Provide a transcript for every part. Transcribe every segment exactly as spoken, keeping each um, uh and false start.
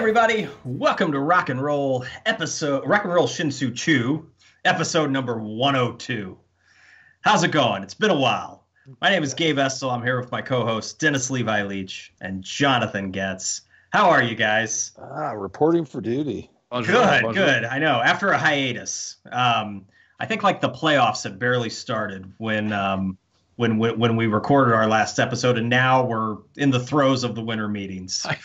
everybody, welcome to Rock and Roll episode, Rock and Roll Shinsu Chu, episode number one oh two. How's it going? It's been a while. My name is Gabe Estel. I'm here with my co-hosts Dennis Levi Leach and Jonathan Getz. How are you guys? Ah, reporting for duty. Bonjour, good, bonjour. good. I know. After a hiatus, um, I think like the playoffs had barely started when um, when when we recorded our last episode, and now we're in the throes of the winter meetings. I,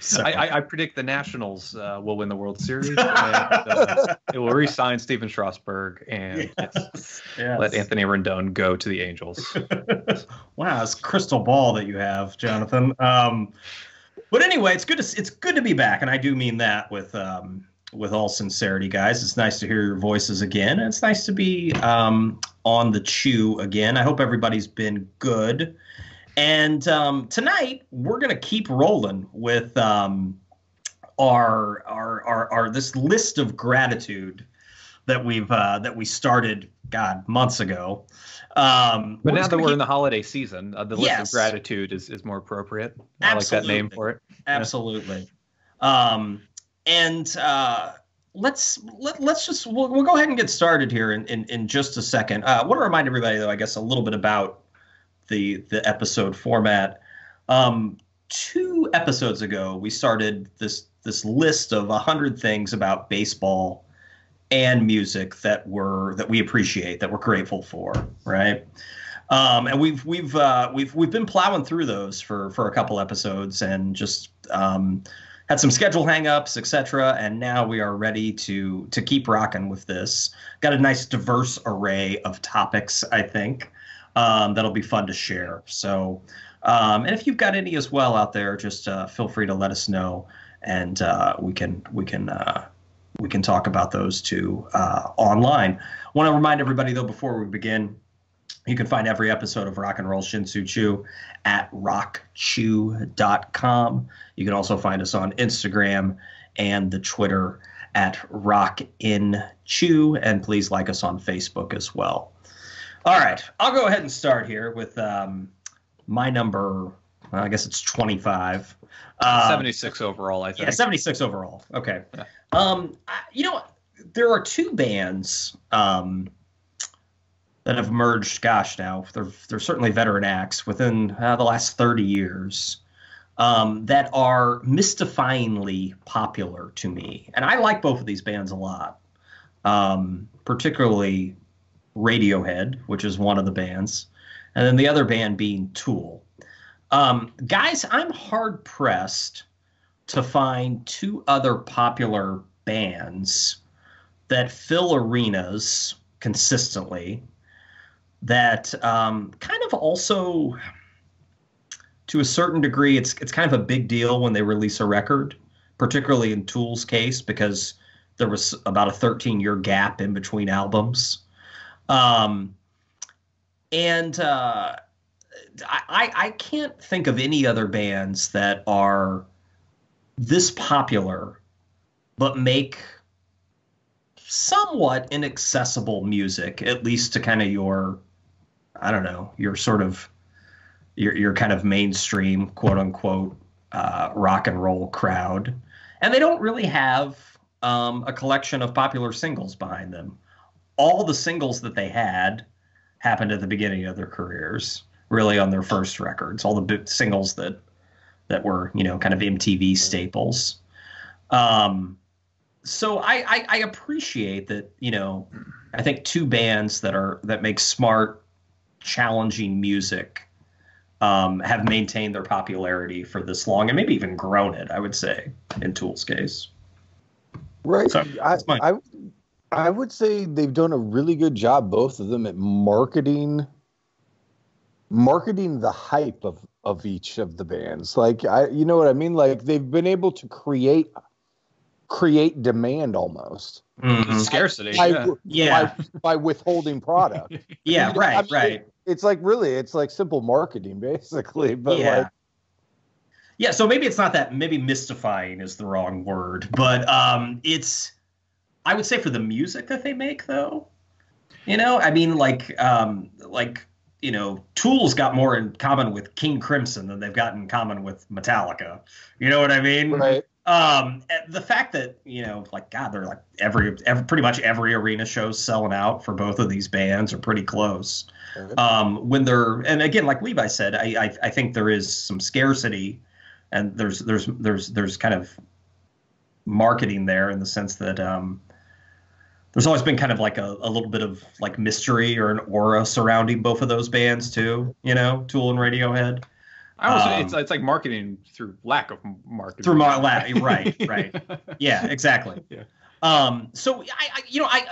so. I, I predict the Nationals uh, will win the World Series. And, uh, it will re-sign Steven Strasburg and yes, yes, yes. let Anthony Rendon go to the Angels. Wow, it's crystal ball that you have, Jonathan. Um, but anyway, it's good to it's good to be back, and I do mean that with um, with all sincerity, guys. It's nice to hear your voices again, and it's nice to be um, on the Chew again. I hope everybody's been good. And um, tonight we're gonna keep rolling with um, our, our our our this list of gratitude that we've uh, that we started God months ago. Um, but now that we're keep... in the holiday season, uh, the list yes. of gratitude is, is more appropriate. I Absolutely. like that name for it. Absolutely. Yeah. Um, and uh, let's let, let's just we'll, we'll go ahead and get started here in, in, in just a second. Uh, I want to remind everybody, though, I guess a little bit about the the episode format. Um, two episodes ago, we started this this list of a hundred things about baseball and music that we're that we appreciate, that we're grateful for, right? Um, and we've we've uh, we've we've been plowing through those for for a couple episodes, and just um, had some schedule hangups, et cetera. And now we are ready to to keep rocking with this. Got a nice diverse array of topics, I think, um, that'll be fun to share. So, um, and if you've got any as well out there, just uh, feel free to let us know, and uh, we can we can. Uh, We can talk about those too uh, online. I want to remind everybody, though, before we begin, you can find every episode of Rock and Roll Shinsu Chu at rock chu dot com. You can also find us on Instagram and the Twitter at rockinchu, and please like us on Facebook as well. All right, I'll go ahead and start here with um, my number. Well, I guess it's twenty-five. Uh, seventy-six overall, I think. Yeah, seventy-six overall. Okay. Yeah. Um, I, you know, there are two bands um, that have merged, gosh, now, they're, they're certainly veteran acts within uh, the last thirty years um, that are mystifyingly popular to me. And I like both of these bands a lot, um, particularly Radiohead, which is one of the bands, and then the other band being Tool. Um, guys, I'm hard pressed to find two other popular bands that fill arenas consistently, that um, kind of also, to a certain degree, it's it's kind of a big deal when they release a record, particularly in Tool's case, because there was about a thirteen year gap in between albums. Um, and uh, I, I can't think of any other bands that are this popular but make somewhat inaccessible music, at least to kind of your, I don't know, your sort of, your your kind of mainstream, quote unquote, uh, rock and roll crowd. And they don't really have um, a collection of popular singles behind them. All the singles that they had happened at the beginning of their careers, really on their first records, all the big singles that that were, you know, kind of M T V staples. Um, so I, I, I appreciate that, you know, I think two bands that are that make smart, challenging music um, have maintained their popularity for this long, and maybe even grown it, I would say, in Tool's case. Right. So, I, I, I would say they've done a really good job, both of them, at marketing marketing the hype of of each of the bands. Like, I, you know what I mean? Like, they've been able to create create demand almost. Mm-hmm. Scarcity. By, yeah. By, yeah. by withholding product. yeah, you know, right, I mean, right. It, it's like, really, it's like simple marketing, basically. But yeah. like Yeah, so maybe it's not that, maybe mystifying is the wrong word, but um it's, I would say for the music that they make, though, you know, I mean, like um like you know, Tool's got more in common with King Crimson than they've got in common with Metallica. You know what I mean? Right. Um, the fact that, you know, like, God, they're like every, every pretty much every arena show's selling out for both of these bands or pretty close. Mm-hmm. Um, when they're, and again, like Levi said, I, I I think there is some scarcity, and there's there's there's there's kind of marketing there in the sense that um, there's always been kind of like a, a little bit of like mystery or an aura surrounding both of those bands too. You know, Tool and Radiohead. I also, um, it's it's like marketing through lack of marketing. Through my lack, right, right, yeah, exactly. Yeah. Um. So I, I, you know, I,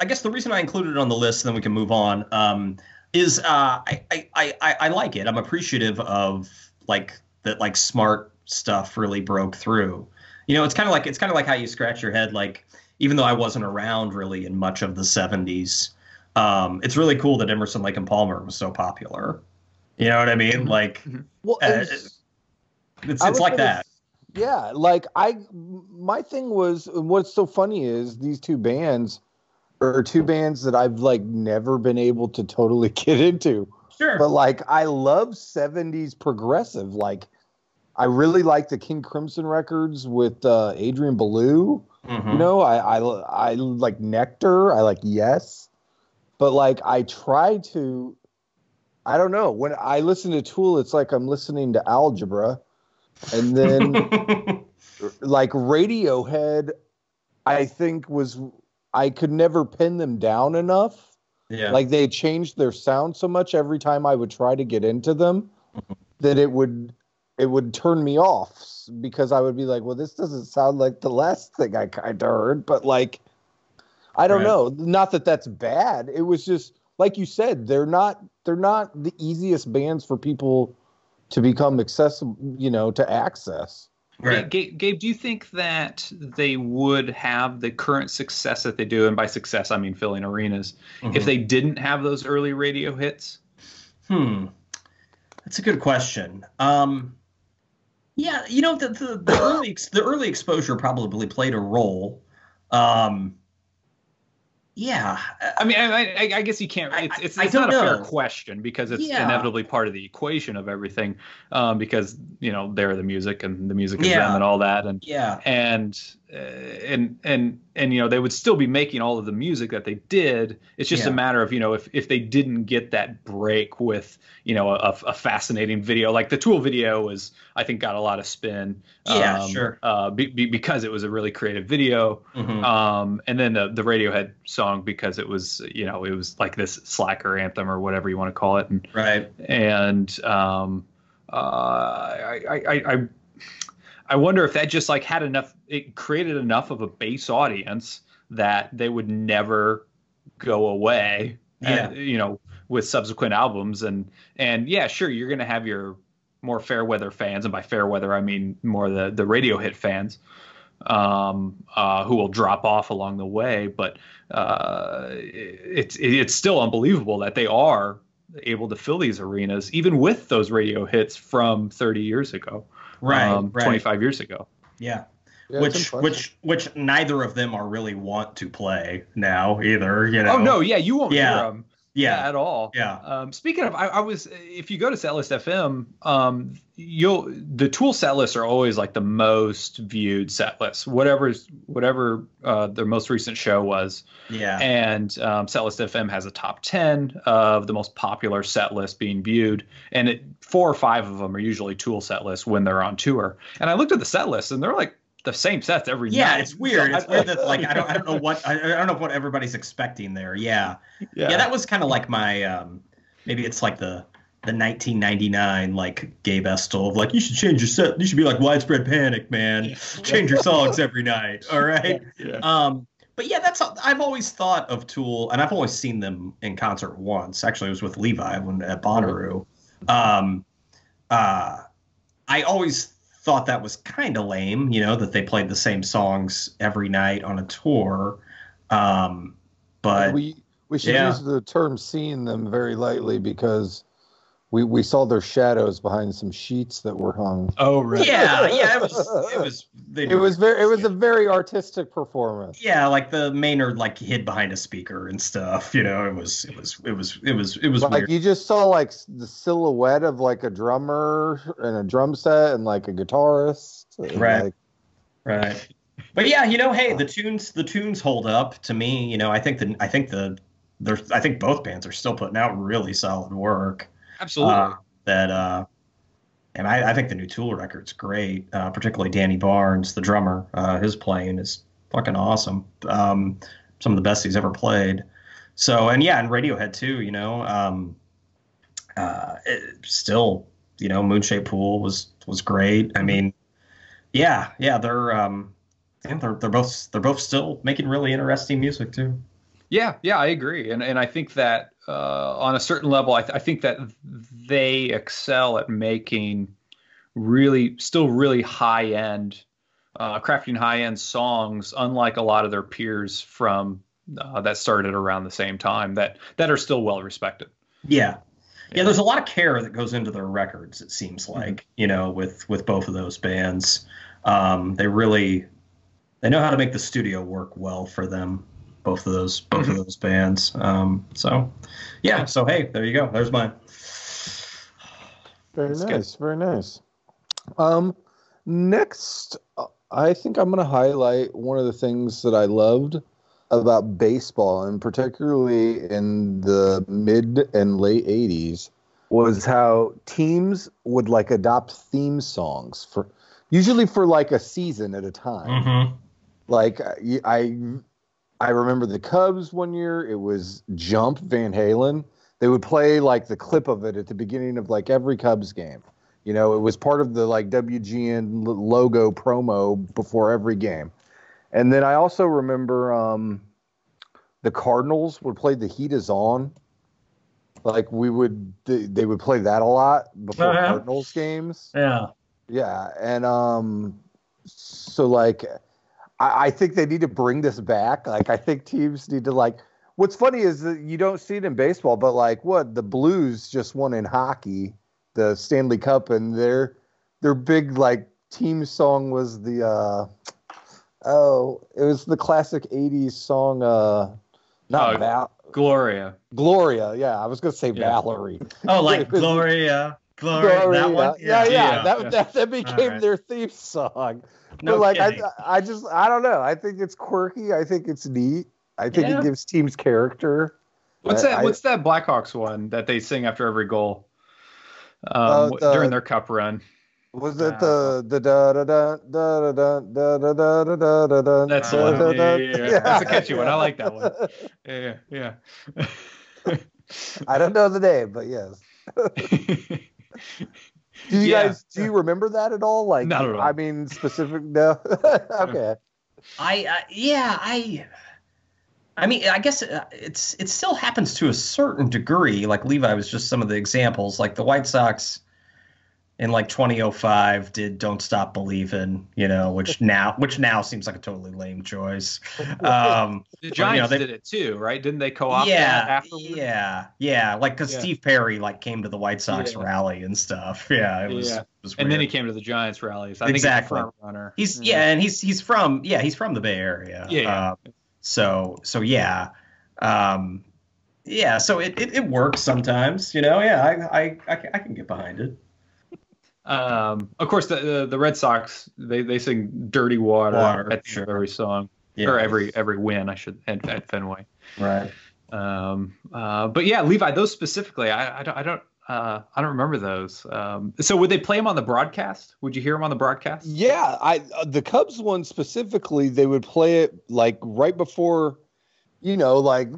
I guess the reason I included it on the list, and then we can move on, um, is uh, I, I, I, I like it. I'm appreciative of like that, like smart stuff really broke through. You know, it's kind of like it's kind of like how you scratch your head. Like, even though I wasn't around really in much of the seventies, um, it's really cool that Emerson, Lake and Palmer was so popular. You know what I mean? Like, well, it's, uh, it's, it's like that. Yeah. Like I, my thing was, what's so funny is these two bands are two bands that I've like never been able to totally get into. Sure. But like, I love seventies progressive. Like I really like the King Crimson records with uh, Adrian Belew. Mm-hmm. You know, I, I, I like Nectar. I like Yes. But like, I try to, I don't know. When I listen to Tool, it's like I'm listening to algebra. And then like Radiohead, I think was, I could never pin them down enough. Yeah. Like they changed their sound so much every time I would try to get into them that it would, it would turn me off because I would be like, well, this doesn't sound like the last thing I kind of heard, but like, I don't right. know. Not that that's bad. It was just, like you said, they're not they're not the easiest bands for people to become accessible, you know, to access. Right. Gabe, Gabe, do you think that they would have the current success that they do, and by success I mean filling arenas, mm-hmm. if they didn't have those early radio hits? Hmm, that's a good question. Um, yeah, you know, the the, the early the early exposure probably played a role. Um, Yeah, I mean, I, I guess you can't. It's, it's, it's not a fair question because it's yeah. inevitably part of the equation of everything, um, because you know they're the music and the music is yeah. them and all that, and yeah, and uh, and and and you know they would still be making all of the music that they did. It's just yeah. a matter of you know if if they didn't get that break with you know a, a fascinating video like the Tool video was I think got a lot of spin. Yeah, um, sure. Uh, be, be, because it was a really creative video, mm-hmm. um, and then the the Radiohead song. Because it was, you know, it was like this slacker anthem or whatever you want to call it, and, right? And um, uh, I, I, I, I wonder if that just like had enough, it created enough of a base audience that they would never go away, yeah. and, you know, with subsequent albums, and and yeah, sure, you're gonna have your more fair weather fans, and by fair weather I mean more the the radio hit fans. Um, uh, who will drop off along the way, but uh, it's it, it's still unbelievable that they are able to fill these arenas, even with those radio hits from thirty years ago, right, um, right. twenty-five years ago. Yeah, yeah which which which neither of them are really want to play now either. You know? Oh no, yeah, you won't yeah. hear them. Yeah. At all. Yeah. Um, speaking of, I, I was, if you go to Setlist dot F M, um, you'll, the Tool set lists are always like the most viewed set lists, whatever's, whatever uh, their most recent show was. Yeah. And um, Setlist dot F M has a top ten of the most popular set list being viewed. And it, four or five of them are usually Tool set lists when they're on tour. And I looked at the set list and they're like, the same sets every yeah, night. Yeah, it's weird. It's weird that like I don't I don't know what I, I don't know what everybody's expecting there. Yeah, yeah, yeah that was kind of like my um, maybe it's like the the nineteen ninety-nine like Gabe Estel of like you should change your set. You should be like Widespread Panic, man. Yeah. Change your songs every night. All right. Yeah. Um, but yeah, that's I've always thought of Tool, and I've only seen them in concert once. Actually, it was with Levi when at Bonnaroo. Um, uh, I always. Thought that was kind of lame, you know, that they played the same songs every night on a tour. Um, but we we should yeah. use the term "seeing them" very lightly because we we saw their shadows behind some sheets that were hung. Oh, right. Yeah, yeah. It was it was they it was very it was a very artistic performance. Yeah, like the Maynard like hid behind a speaker and stuff. You know, it was it was it was it was it was like weird. You just saw like the silhouette of like a drummer and a drum set and like a guitarist. Right. Like, Right. But yeah, you know, hey, the tunes the tunes hold up to me. You know, I think the I think the there's I think both bands are still putting out really solid work. Absolutely. Uh, that uh, and I, I think the new Tool record's great. Uh, particularly Danny Barnes, the drummer, uh, his playing is fucking awesome. Um, some of the best he's ever played. So and yeah, and Radiohead too. You know, um, uh, it, still, you know, Moonshaped Pool was was great. I mean, yeah, yeah, they're. Um, And they're they're both they're both still making really interesting music too. Yeah, yeah, I agree, and and I think that uh, on a certain level, I, th- I think that they excel at making really still really high end, uh, crafting high end songs, unlike a lot of their peers from uh, that started around the same time that that are still well respected. Yeah. yeah, yeah, there's a lot of care that goes into their records. It seems like mm-hmm. you know with with both of those bands, um, they really. They know how to make the studio work well for them, both of those both of those bands. Um, so, yeah. So, hey, there you go. There's mine. Very That's nice. Good. Very nice. Um, next, I think I'm going to highlight one of the things that I loved about baseball, and particularly in the mid and late eighties, was how teams would like adopt theme songs for usually for like a season at a time. Mm-hmm. Like I, I remember the Cubs one year. It was Jump Van Halen. They would play like the clip of it at the beginning of like every Cubs game. You know, it was part of the like W G N logo promo before every game. And then I also remember um, the Cardinals would play "The Heat Is On." Like we would, they would play that a lot before uh-huh. Cardinals games. Yeah, yeah, and um, so like. I think they need to bring this back. Like, I think teams need to, like, what's funny is that you don't see it in baseball, but like what the Blues just won in hockey, the Stanley Cup, and their, their big like team song was the, uh, oh, it was the classic eighties song. Uh, not oh, Val- Gloria. Gloria. Yeah. I was going to say yeah. Valerie. Oh, like Gloria. Gloria, Gloria. That one? Yeah. Yeah. yeah. yeah. That, yeah. that that became right. their theme song. No but like I, I just I don't know. I think it's quirky. I think it's neat. I think yeah. it gives teams character. What's that? I, what's that Blackhawks one that they sing after every goal um, uh, the, during their cup run? Was it uh, the the da da da da da da da da da da da da? That's da, da, yeah, yeah, yeah. Yeah. That's a catchy one. I like that one. Yeah, yeah. yeah. I don't know the name, but yes. Do you yeah. guys do you remember that at all? Like, Not at all. I mean, specific. No. okay. I uh, yeah I. I mean, I guess it's it still happens to a certain degree. Like Levi was just some of the examples. Like the White Sox in like twenty oh five did "Don't Stop Believin'," you know, which now which now seems like a totally lame choice. Um, the Giants but, you know, they, did it too, right? Didn't they co-opt yeah, that afterwards? Yeah, yeah, like because yeah. Steve Perry like came to the White Sox yeah. rally and stuff. Yeah, it was. Yeah. It was and then he came to the Giants rallies. I exactly. think he's a front runner. He's yeah. yeah, and he's he's from yeah he's from the Bay Area. Yeah. yeah. Um, so so yeah, um, yeah. So it, it it works sometimes, you know. Yeah, I I I, I can get behind it. Um, of course, the, the the Red Sox they they sing "Dirty Water" Water at the sure. end of every song yes. or every every win. I should at, at Fenway. Right. Um. Uh. But yeah, Levi, those specifically, I, I don't I don't uh I don't remember those. Um. So would they play them on the broadcast? Would you hear them on the broadcast? Yeah. I uh, the Cubs one specifically, they would play it like right before, you know, like.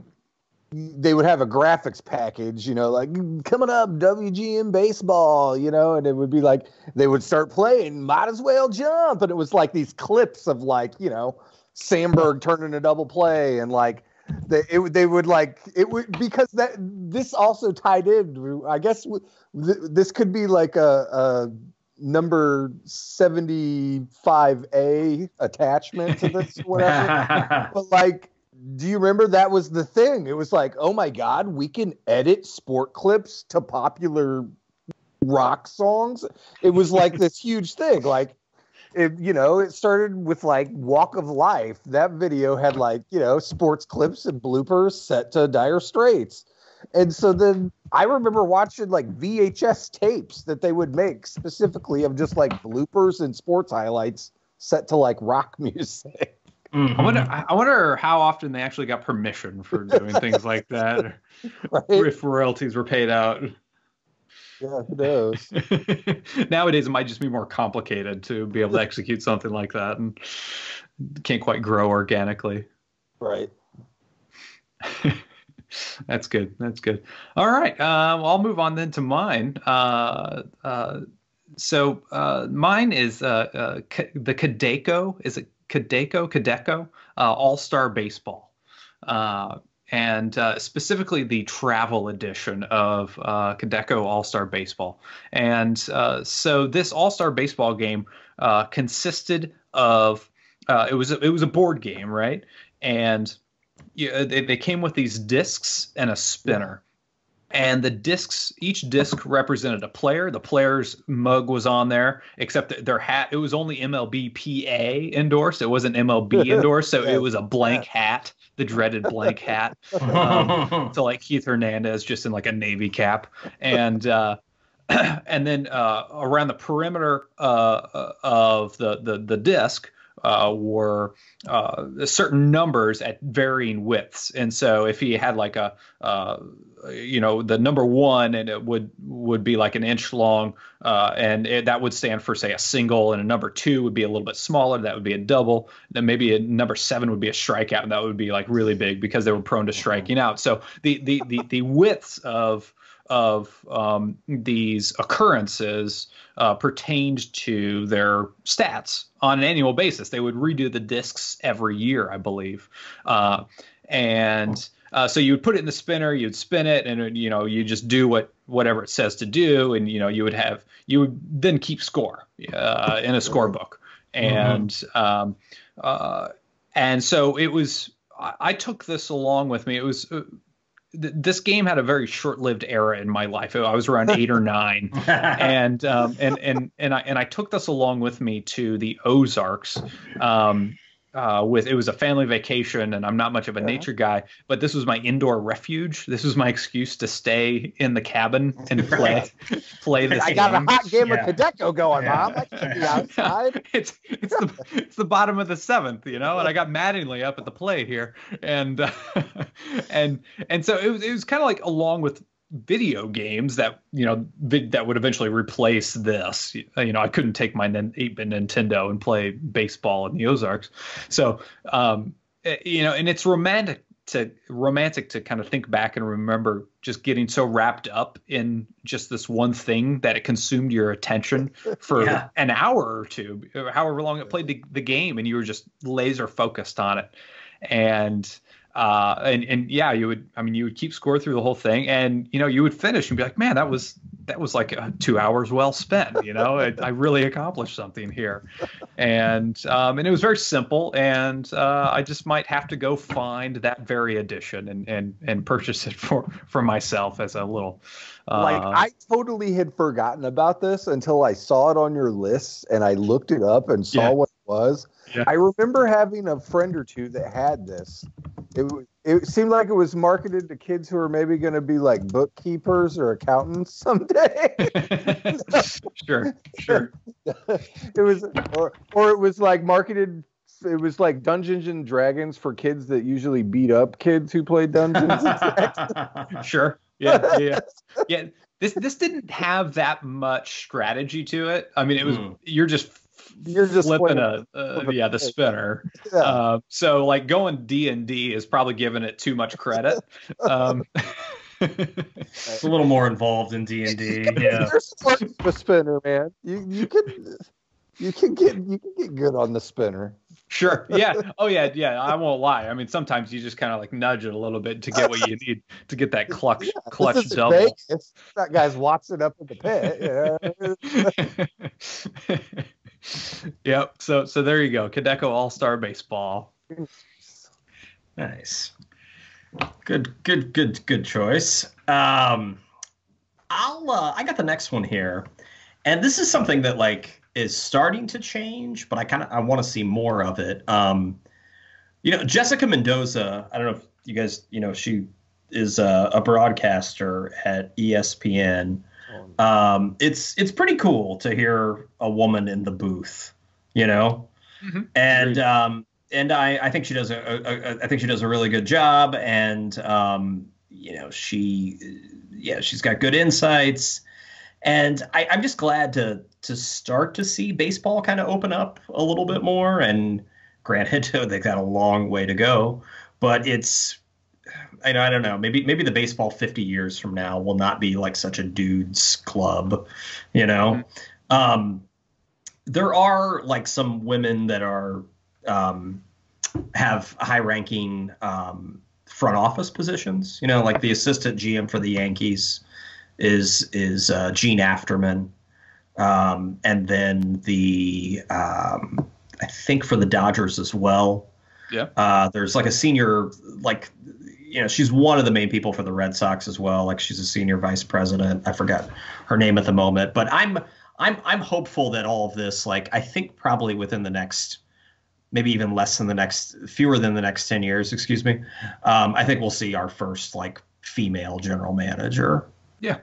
They would have a graphics package, you know, like coming up W G M baseball, you know, and it would be like they would start playing "Might As Well Jump." And it was like these clips of like, you know, Sandberg turning a double play and like they, it, they would like it would because that this also tied in. I guess this could be like a, a number seventy-five A attachment to this, whatever. But like. Do you remember that was the thing? It was like, oh my God, we can edit sport clips to popular rock songs. It was like this huge thing. Like, it, you know, it started with like "Walk of Life." That video had like, you know, sports clips and bloopers set to Dire Straits. And so then I remember watching like V H S tapes that they would make specifically of just like bloopers and sports highlights set to like rock music. Mm-hmm. I wonder. I wonder how often they actually got permission for doing things like that, right? If royalties were paid out. Yeah, who knows? Nowadays, it might just be more complicated to be able to execute something like that, and can't quite grow organically. Right. That's good. That's good. All right. Um, I'll move on then to mine. Uh, uh, so uh, mine is uh, uh, K- the Kadeco. Is it Kadeco? Kadeco uh, All-Star Baseball. Uh, and uh, specifically the travel edition of uh, Kadeco All-Star Baseball. And uh, so this All-Star Baseball game uh, consisted of uh, – it was it was a board game, right? And – Yeah, they, they came with these discs and a spinner, and the discs, each disc represented a player. The player's mug was on there, except that their hat, it was only M L B P A endorsed. It wasn't M L B endorsed, so it was a blank hat, the dreaded blank hat. Um, so like Keith Hernandez just in like a Navy cap. And uh, and then uh, around the perimeter uh, of the, the, the disc, Uh, were uh, certain numbers at varying widths, and so if he had like a, uh, you know, the number one, and it would would be like an inch long, uh, and it, that would stand for say a single, and a number two would be a little bit smaller, that would be a double, then maybe a number seven would be a strikeout, and that would be like really big because they were prone to striking out. So the the the, the widths of of um, these occurrences uh, pertained to their stats on an annual basis. They would redo the discs every year, I believe. Uh, and uh, so you would put it in the spinner, you'd spin it, and, you know, you just do what whatever it says to do. And, you know, you would have you would then keep score uh, in a scorebook. And mm-hmm. um, uh, and so it was I, I took this along with me. It was uh, this game had a very short-lived era in my life. I was around eight or nine, and um, and and and I and I took this along with me to the Ozarks. Um, uh, with it was a family vacation, and I'm not much of a yeah. nature guy, but this was my indoor refuge. This was my excuse to stay in the cabin and play right. play this. I got game. a hot game yeah. of Kadeco going, yeah. Mom. I can't be outside. It's it's the it's the bottom of the seventh, you know, and I got Mattingly up at the plate here, and uh, and and so it was it was kind of like along with video games that, you know, that would eventually replace this. You know, I couldn't take my eight-bit Nintendo and play baseball in the Ozarks. So, um, you know, and it's romantic to romantic to kind of think back and remember just getting so wrapped up in just this one thing that it consumed your attention for yeah. an hour or two, however long it played the, the game, and you were just laser focused on it. And Uh, and, and yeah, you would, I mean, you would keep score through the whole thing, and, you know, you would finish and be like, man, that was, that was like uh, two hours well spent, you know, I, I really accomplished something here. And, um, and it was very simple, and, uh, I just might have to go find that very edition and, and, and purchase it for, for myself as a little, uh, like I totally had forgotten about this until I saw it on your list, and I looked it up and saw yeah. what it was. Yeah. I remember having a friend or two that had this. It it seemed like it was marketed to kids who are maybe going to be like bookkeepers or accountants someday. Sure, sure. It was, or or it was like marketed. It was like Dungeons and Dragons for kids that usually beat up kids who play Dungeons and Dragons. Sure. Yeah, yeah, yeah. This this didn't have that much strategy to it. I mean, it was mm. you're just. You're just flipping a, uh, yeah, the spinner. Yeah. Uh, so like going D and D is probably giving it too much credit. Um, it's a little more involved in D and D. Yeah, the spinner, man. You you can you can get you can get good on the spinner. Sure. Yeah. Oh yeah. Yeah. I won't lie. I mean, sometimes you just kind of like nudge it a little bit to get what you need to get that clutch, yeah, clutch this is double. Fake. It's that guy's Watson up in the pit. Yeah. Yep. So so there you go. Kadeco All-Star Baseball. Nice. Good, good, good, good choice. Um, I'll uh, I got the next one here, and this is something that like is starting to change, but I kind of I want to see more of it. Um, you know, Jessica Mendoza. I don't know if you guys you know she is a, a broadcaster at E S P N. Um, it's it's pretty cool to hear a woman in the booth, you know, Mm-hmm. And um, and I, I think she does a, a, a I think she does a really good job. And um, you know, she yeah she's got good insights. And I, I'm just glad to to start to see baseball kind of open up a little bit more. And granted, they've got a long way to go, but it's I I don't know. Maybe maybe the baseball fifty years from now will not be like such a dude's club, you know. Mm-hmm. Um, there are like some women that are um, have high ranking um, front office positions, you know, like the assistant G M for the Yankees is is uh, Jean Afterman, um, and then the um, I think for the Dodgers as well. Yeah, uh, there's like a senior, like, you know, she's one of the main people for the Red Sox as well. Like she's a senior vice president. I forgot her name at the moment, but I'm I'm I'm hopeful that all of this, like, I think probably within the next, maybe even less than the next, fewer than the next ten years, excuse me. Um, I think we'll see our first like female general manager. Yeah,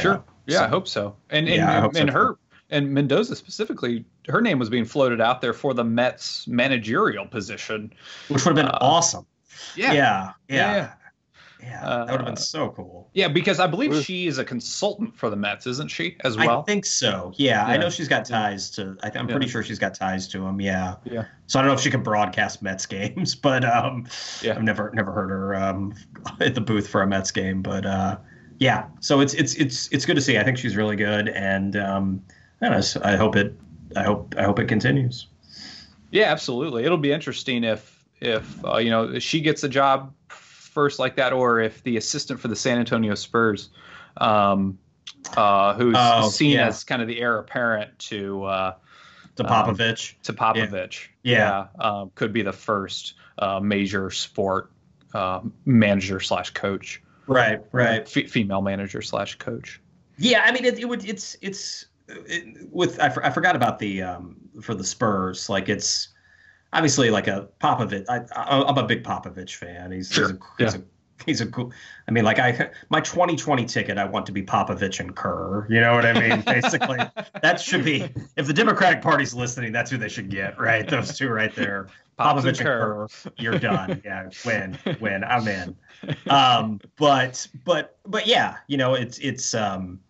sure. Yeah, so, I hope so. And and, yeah, and, so and her and Mendoza specifically, her name was being floated out there for the Mets managerial position, which would have been uh, awesome. Yeah, yeah, yeah, yeah. yeah uh, that would have been so cool. Yeah, because I believe she is a consultant for the Mets, isn't she? As well, I think so. Yeah, yeah. I know she's got ties to. I th- I'm yeah. pretty sure she's got ties to them. Yeah. Yeah. So I don't know if she can broadcast Mets games, but um, yeah. I've never never heard her um at the booth for a Mets game, but uh. Yeah, so it's it's it's it's good to see. I think she's really good, and um, I don't know, I hope it I hope I hope it continues. Yeah, absolutely. It'll be interesting if if uh, you know, if she gets a job first like that, or if the assistant for the San Antonio Spurs, um, uh, who's oh, seen yeah. as kind of the heir apparent to uh, to Popovich, um, to Popovich, yeah, yeah. yeah um, could be the first uh, major sport uh, manager slash coach. Right, right. F- female manager slash coach. Yeah, I mean, it, it would. It's it's it, with I, for, I forgot about the um, for the Spurs. Like it's obviously like a Popovich. I, I, I'm a big Popovich fan. He's sure. he's, a, yeah. he's a he's a cool. I mean, like I my twenty twenty ticket. I want to be Popovich and Kerr. You know what I mean? Basically, that should be, if the Democratic Party's listening, that's who they should get. Right, those two right there. Popovich and Kerr, you're done. Yeah, win, win. I'm in. Um, but, but, but yeah, you know, it's, it's, um,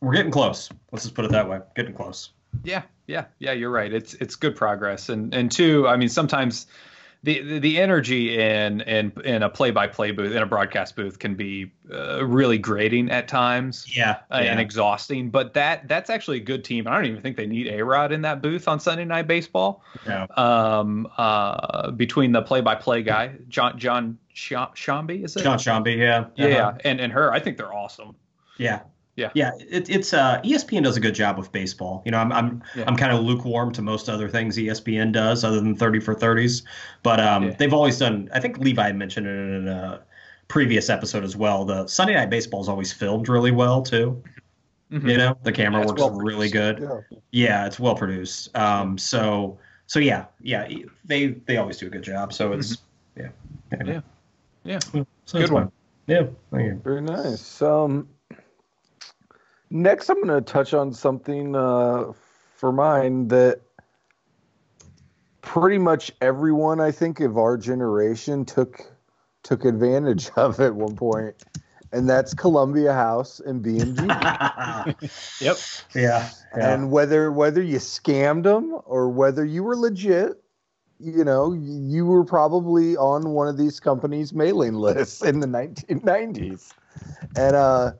we're getting close. Let's just put it that way. Getting close. Yeah. Yeah. Yeah. You're right. It's, it's good progress. And, and two, I mean, sometimes the, the, the energy in, in, in a play-by-play booth, in a broadcast booth, can be uh, really grating at times. Yeah. Uh, yeah. And exhausting, but that, that's actually a good team. I don't even think they need A-Rod in that booth on Sunday Night Baseball. No. Um, uh, between the play-by-play guy, John, Jon Sciambi, is it? Jon Sciambi, yeah. Uh-huh. Yeah. And, and her, I think they're awesome. Yeah. Yeah. Yeah. It, it's uh, E S P N does a good job with baseball. You know, I'm I'm yeah. I'm kind of lukewarm to most other things E S P N does other than thirty for thirties. But um, yeah. they've always done. I think Levi mentioned it in a previous episode as well. The Sunday Night Baseball is always filmed really well, too. Mm-hmm. You know, the camera yeah, works well really good. Yeah. yeah, it's well produced. Um, so so, yeah, yeah, they they always do a good job. So it's mm-hmm. yeah. Anyway. Yeah. Yeah. So good one. Fun. Yeah. Thank you. Very nice. Um. Next, I'm going to touch on something uh, for mine that pretty much everyone, I think, of our generation took took advantage of at one point, and that's Columbia House and B M G. Yep. Yeah. yeah. And whether whether you scammed them or whether you were legit, you know, you were probably on one of these companies' mailing lists in the nineteen nineties, and uh.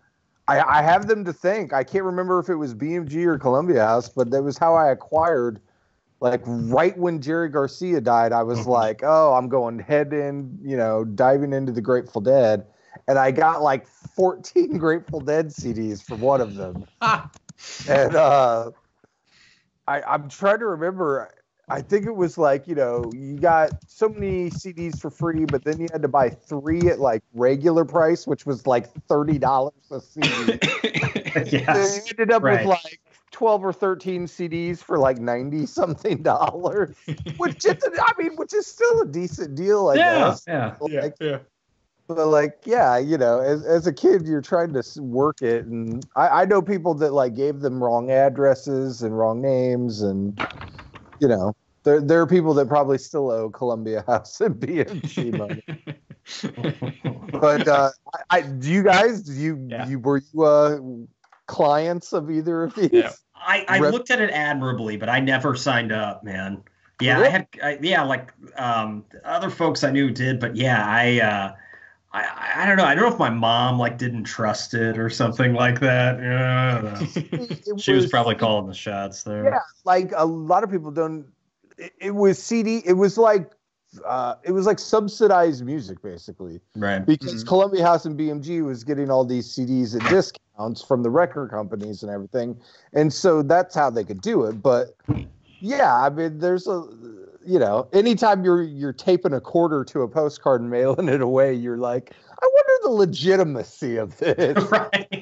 I, I have them to thank. I can't remember if it was B M G or Columbia House, but that was how I acquired. Like right when Jerry Garcia died, I was like, "Oh, I'm going head in, you know, diving into the Grateful Dead," and I got like fourteen Grateful Dead C Ds from one of them. and uh, I, I'm trying to remember. I think it was like, you know, you got so many C Ds for free, but then you had to buy three at like regular price, which was like thirty dollars a C D. yes. So you ended up right. with like twelve or thirteen C Ds for like ninety something dollars, which is, I mean, which is still a decent deal, I yeah, guess. Yeah, like, yeah, yeah. But like, yeah, you know, as as a kid, you're trying to work it. And I, I know people that like gave them wrong addresses and wrong names and... you know, there there are people that probably still owe Columbia House and B M G money. But uh, I, I, do you guys? Do you yeah. you were you uh, clients of either of these? Yeah. I, I Rep- looked at it admirably, but I never signed up, man. Yeah, really? I had I, yeah, like um, other folks I knew did, but yeah, I, uh, I I don't know. I don't know if my mom like didn't trust it or something like that. Yeah, I don't know. was, she was probably calling the shots there. Yeah, like a lot of people don't. It, it was C D. It was like. Uh, it was like subsidized music, basically, right? Because mm-hmm. Columbia House and B M G was getting all these C Ds at discounts from the record companies and everything, and so that's how they could do it. But yeah, I mean, there's a, you know, anytime you're you're taping a quarter to a postcard and mailing it away, you're like, I wonder the legitimacy of this, right?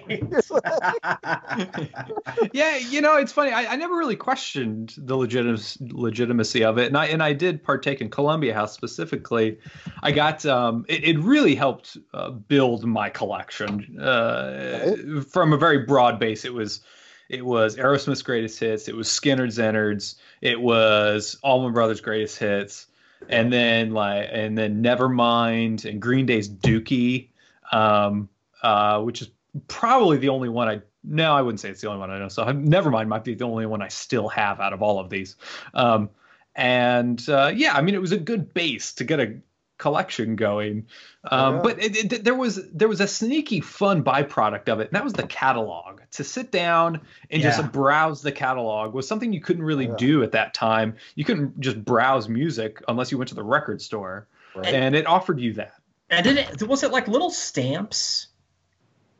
Yeah, you know, it's funny. I, I never really questioned the legit- legitimacy of it, and I and I did partake in Columbia House specifically. I got um, it, it really helped uh, build my collection uh, right. from a very broad base. It was. It was Aerosmith's greatest hits. It was Skinner's Innards. It was Allman Brothers' greatest hits. And then like, and then Nevermind and Green Day's Dookie, um, uh, which is probably the only one I. No, I wouldn't say it's the only one I know. So Nevermind might be the only one I still have out of all of these. Um, and uh, yeah, I mean, it was a good base to get a collection going. Um, yeah. But it, it, there was there was a sneaky fun byproduct of it, and that was the catalog. To sit down and yeah. just browse the catalog was something you couldn't really yeah. do at that time. You couldn't just browse music unless you went to the record store, right. and, and it offered you that. And did it was it like little stamps?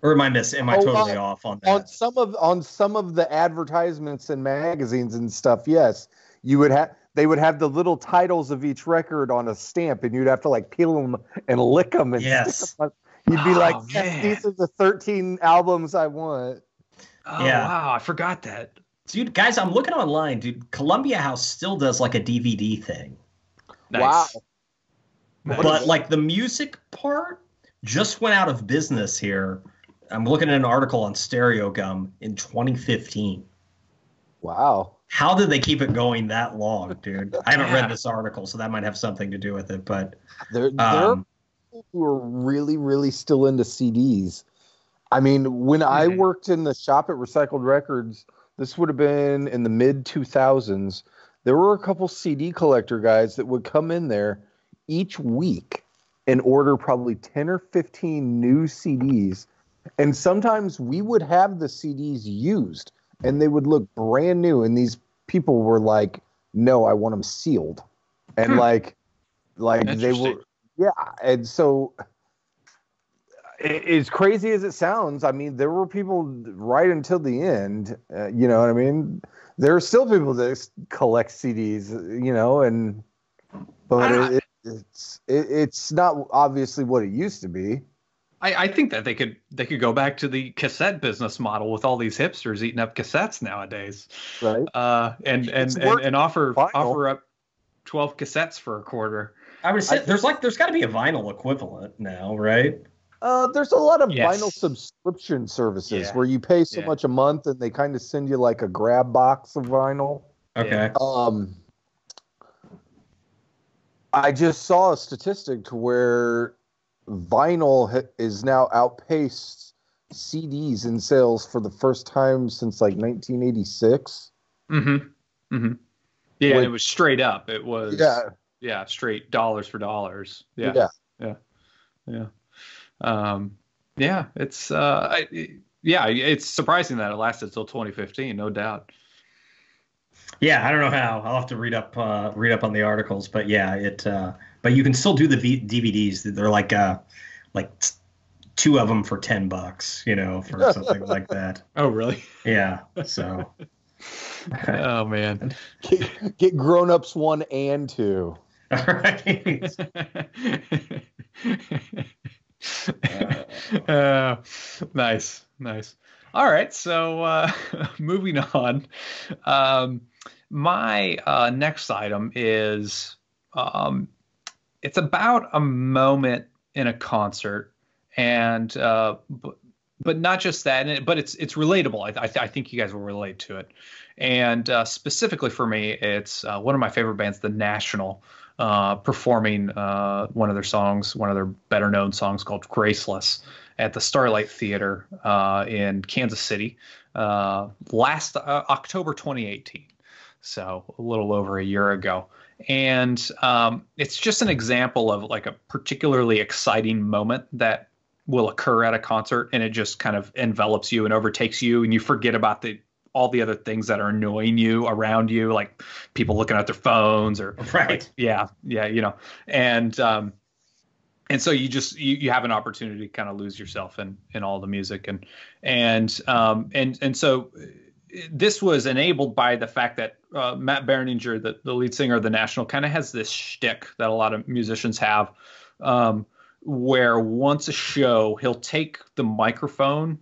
Or am I miss? Am I oh, totally on, off on that? On some of on some of the advertisements and magazines and stuff, yes, you would have. They would have the little titles of each record on a stamp, and you'd have to like peel them and lick them. And yes, them. You'd be oh, like, yes, "These are the thirteen albums I want." Oh yeah. Wow, I forgot that, dude. Guys, I'm looking online, dude. Columbia House still does like a D V D thing. Nice. Wow, nice. But like the music part just went out of business here. I'm looking at an article on Stereo Gum in twenty fifteen. Wow. How did they keep it going that long, dude? I haven't yeah. read this article, so that might have something to do with it. But there, there um, are people who are really, really still into C Ds. I mean, when mm-hmm. I worked in the shop at Recycled Records, this would have been in the mid two thousands. There were a couple C D collector guys that would come in there each week and order probably ten or fifteen new C Ds. And sometimes we would have the C Ds used. And they would look brand new, and these people were like, "No, I want them sealed," and hmm. like, like they were, yeah. And so, it, as crazy as it sounds, I mean, there were people right until the end. Uh, you know what I mean? There are still people that collect C Ds, you know, and but it, it, it's it, it's not obviously what it used to be. I, I think that they could they could go back to the cassette business model with all these hipsters eating up cassettes nowadays, right? Uh, and and, and and offer vinyl. offer up twelve cassettes for a quarter. I would say I, there's like there's got to be a vinyl equivalent now, right? Uh, there's a lot of yes. vinyl subscription services yeah. where you pay so yeah. much a month and they kind of send you like a grab box of vinyl. Okay. Um, I just saw a statistic to where vinyl is now outpaced C Ds in sales for the first time since like nineteen eighty-six. Mm-hmm. Mm-hmm. Yeah, like, it was straight up. It was yeah, yeah, straight dollars for dollars. Yeah, yeah, yeah, yeah. Um, yeah it's uh, I, it, yeah, it's surprising that it lasted until twenty fifteen, no doubt. Yeah, I don't know how. I'll have to read up uh, read up on the articles, but yeah, it. Uh, But you can still do the v- D V Ds. They're like uh, like t- two of them for ten bucks, you know, for something like that. Oh, really? Yeah. So. Oh man. Get, get grown-ups one and two. All right. uh, uh, nice, nice. All right. So uh, moving on, um, my uh, next item is. Um, It's about a moment in a concert, and uh, b- but not just that, and it, but it's it's relatable. I, I, th I think you guys will relate to it. And uh, specifically for me, it's uh, one of my favorite bands, The National, uh, performing uh, one of their songs, one of their better known songs called Graceless at the Starlight Theater uh, in Kansas City uh, last uh, October twenty eighteen. So a little over a year ago. And um, it's just an example of like a particularly exciting moment that will occur at a concert, and it just kind of envelops you and overtakes you, and you forget about the all the other things that are annoying you around you, like people looking at their phones or right. Like, yeah, yeah, you know. And um, and so you just you, you have an opportunity to kind of lose yourself in in all the music, and and um, and and so. This was enabled by the fact that uh, Matt Berninger, the, the lead singer of The National, kind of has this shtick that a lot of musicians have, um, where once a show, he'll take the microphone